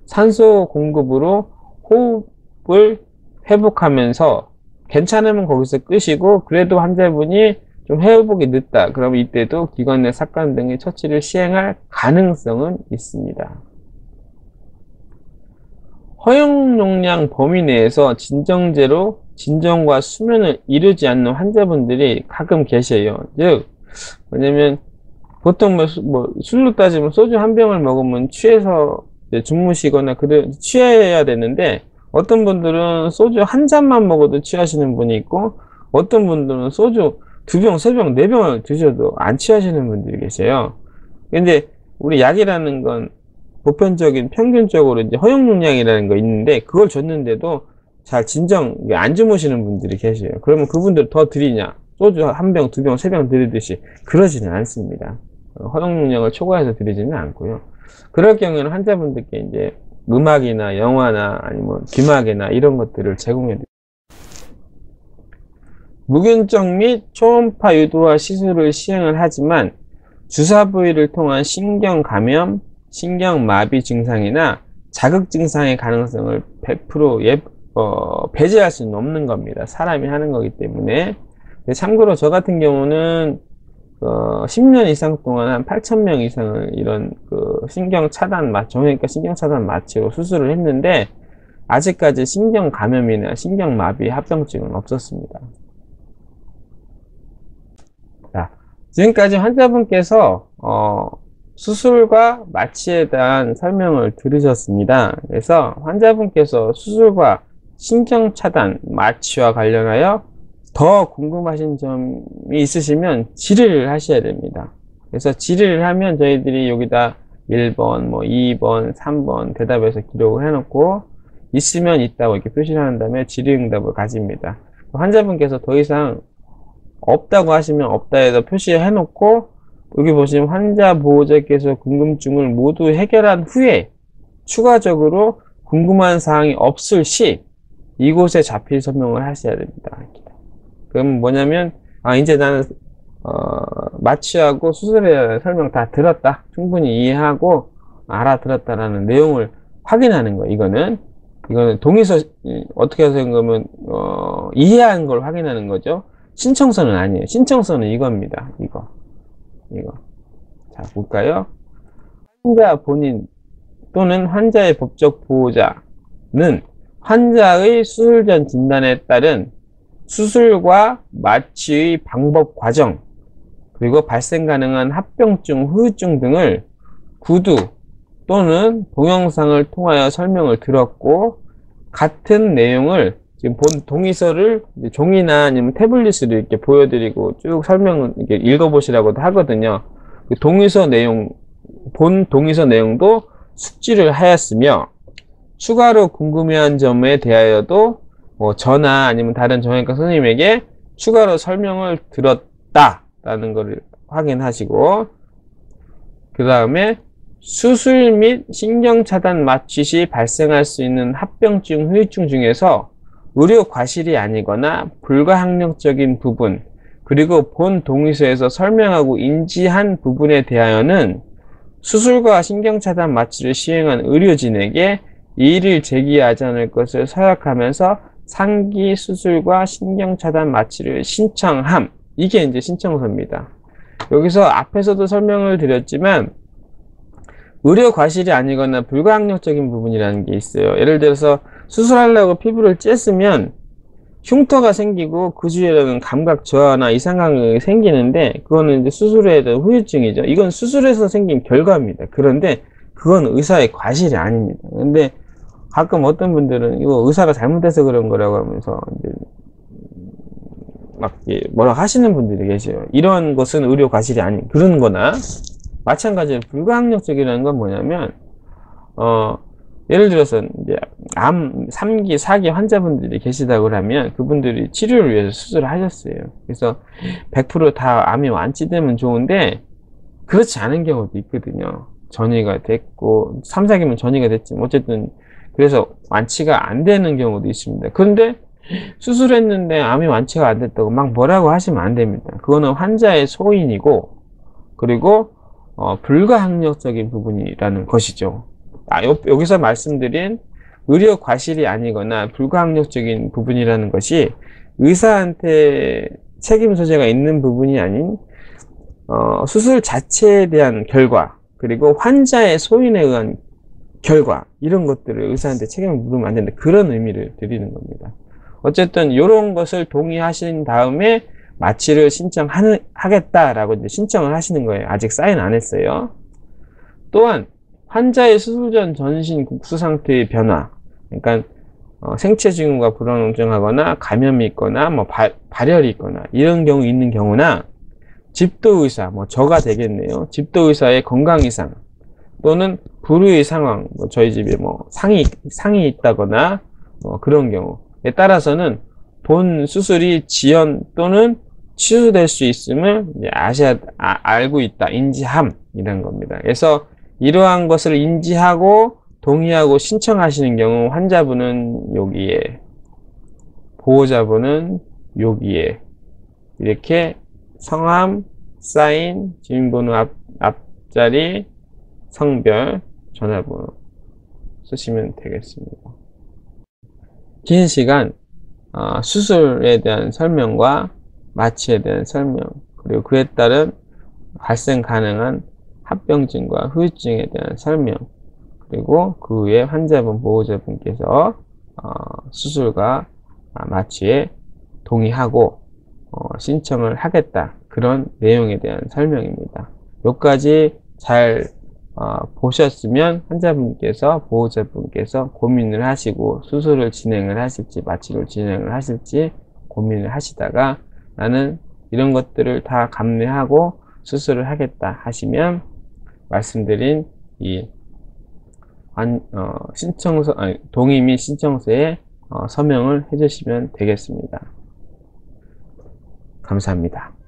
산소 공급으로 호흡을 회복하면서, 괜찮으면 거기서 끄시고, 그래도 환자분이 좀 회복이 늦다 그러면 이때도 기관내 삽관 등의 처치를 시행할 가능성은 있습니다. 허용 용량 범위 내에서 진정제로 진정과 수면을 이루지 않는 환자분들이 가끔 계세요. 즉, 왜냐면 보통 뭐, 뭐 술로 따지면 소주 한 병을 먹으면 취해서 주무시거나 그래 취해야 되는데, 어떤 분들은 소주 한 잔만 먹어도 취하시는 분이 있고, 어떤 분들은 소주 두 병, 세 병, 네 병을 드셔도 안 취하시는 분들이 계세요. 근데 우리 약이라는 건 보편적인 평균적으로 이제 허용 용량이라는 거 있는데, 그걸 줬는데도 잘 진정 안 주무시는 분들이 계세요. 그러면 그분들 더 드리냐? 소주 한 병, 두 병, 세 병 드리듯이 그러지는 않습니다. 허용 용량을 초과해서 드리지는 않고요. 그럴 경우에는 환자분들께 이제 음악이나 영화나 아니면 귀마개나 이런 것들을 제공해 드립니다. 무균적 및 초음파 유도와 시술을 시행을 하지만, 주사 부위를 통한 신경 감염, 신경 마비 증상이나 자극 증상의 가능성을 백 퍼센트 예, 어, 배제할 수는 없는 겁니다. 사람이 하는 거기 때문에. 참고로 저 같은 경우는 어, 십 년 이상 동안 한 팔천 명 이상을 이런 그 신경 차단 마취, 정형외과 신경 차단 마취로 수술을 했는데, 아직까지 신경 감염이나 신경 마비 합병증은 없었습니다. 자, 지금까지 환자분께서 어, 수술과 마취에 대한 설명을 들으셨습니다. 그래서 환자분께서 수술과 신경 차단 마취와 관련하여 더 궁금하신 점이 있으시면 질의를 하셔야 됩니다. 그래서 질의를 하면 저희들이 여기다 일 번, 뭐 이 번, 삼 번 대답해서 기록을 해놓고, 있으면 있다고 이렇게 표시를 한 다음에 질의응답을 가집니다. 환자분께서 더 이상 없다고 하시면 없다 해서 표시해놓고, 여기 보시면 환자 보호자께서 궁금증을 모두 해결한 후에 추가적으로 궁금한 사항이 없을 시 이곳에 자필 서명을 하셔야 됩니다. 그럼 뭐냐면 아 이제 나는 어, 마취하고 수술에 설명 다 들었다, 충분히 이해하고 알아들었다라는 내용을 확인하는 거예요. 이거는 이거는 동의서, 어떻게 해서 그러면 어, 이해한 걸 확인하는 거죠. 신청서는 아니에요. 신청서는 이겁니다. 이거 이거 자 볼까요? 환자 본인 또는 환자의 법적 보호자는 환자의 수술 전 진단에 따른 수술과 마취의 방법, 과정, 그리고 발생 가능한 합병증, 후유증 등을 구두 또는 동영상을 통하여 설명을 들었고, 같은 내용을 지금 본 동의서를 이제 종이나 아니면 태블릿으로 이렇게 보여드리고 쭉 설명을 이렇게 읽어보시라고도 하거든요. 동의서 내용, 본 동의서 내용도 숙지를 하였으며, 추가로 궁금해한 점에 대하여도 뭐 저나 아니면 다른 정형외과 선생님에게 추가로 설명을 들었다라는 것을 확인하시고, 그 다음에 수술 및 신경차단 마취 시 발생할 수 있는 합병증, 후유증 중에서 의료 과실이 아니거나 불가항력적인 부분, 그리고 본 동의서에서 설명하고 인지한 부분에 대하여는 수술과 신경차단 마취를 시행한 의료진에게 이의를 제기하지 않을 것을 서약하면서 상기 수술과 신경차단 마취를 신청함. 이게 이제 신청서입니다. 여기서 앞에서도 설명을 드렸지만 의료 과실이 아니거나 불가항력적인 부분이라는 게 있어요. 예를 들어서 수술하려고 피부를 쬐으면 흉터가 생기고 그 주위에는 감각 저하나 이상감이 생기는데, 그거는 이제 수술에 대한 후유증이죠. 이건 수술에서 생긴 결과입니다. 그런데 그건 의사의 과실이 아닙니다. 근데 가끔 어떤 분들은 이거 의사가 잘못해서 그런 거라고 하면서 이제 막 뭐라 하시는 분들이 계세요. 이런 것은 의료 과실이 아닌 그런 거나 마찬가지로 불가항력적이라는 건 뭐냐면, 어, 예를 들어서, 이제, 암, 삼기, 사기 환자분들이 계시다고 하면, 그분들이 치료를 위해서 수술을 하셨어요. 그래서, 백 퍼센트 다 암이 완치되면 좋은데, 그렇지 않은 경우도 있거든요. 전이가 됐고, 삼, 사기면 전이가 됐지만, 어쨌든, 그래서 완치가 안 되는 경우도 있습니다. 그런데, 수술했는데 암이 완치가 안 됐다고 막 뭐라고 하시면 안 됩니다. 그거는 환자의 소인이고, 그리고, 어, 불가항력적인 부분이라는 것이죠. 아, 여, 여기서 말씀드린 의료 과실이 아니거나 불가항력적인 부분이라는 것이 의사한테 책임 소재가 있는 부분이 아닌 어, 수술 자체에 대한 결과, 그리고 환자의 소인에 의한 결과, 이런 것들을 의사한테 책임을 물으면 안 된다, 그런 의미를 드리는 겁니다. 어쨌든 이런 것을 동의하신 다음에 마취를 신청하겠다라고 이제 신청을 하시는 거예요. 아직 사인 안 했어요. 또한 환자의 수술 전 전신 국소 상태의 변화, 그러니까 어, 생체 증후가 불안정하거나 감염이 있거나 뭐 바, 발열이 있거나 이런 경우 있는 경우나, 집도의사, 뭐 저가 되겠네요. 집도의사의 건강 이상 또는 불우의 상황, 뭐 저희 집에 뭐 상이 상이 있다거나 뭐 그런 경우에 따라서는 본 수술이 지연 또는 취소될 수 있음을 아셔야, 아, 알고 있다, 인지함, 이런 겁니다. 그래서 이러한 것을 인지하고 동의하고 신청하시는 경우 환자분은 여기에, 보호자분은 여기에 이렇게 성함, 사인, 주민번호 앞, 앞자리, 성별, 전화번호 쓰시면 되겠습니다. 긴 시간 어, 수술에 대한 설명과 마취에 대한 설명, 그리고 그에 따른 발생 가능한 합병증과 후유증에 대한 설명, 그리고 그 후에 환자분, 보호자분께서 어, 수술과 마취에 동의하고 어, 신청을 하겠다, 그런 내용에 대한 설명입니다. 여기까지 잘 어, 보셨으면 환자분께서, 보호자분께서 고민을 하시고 수술을 진행을 하실지 마취를 진행을 하실지 고민을 하시다가 나는 이런 것들을 다 감내하고 수술을 하겠다 하시면, 말씀드린 이 안, 어, 신청서, 아니, 동의 및 신청서에 어, 서명을 해주시면 되겠습니다. 감사합니다.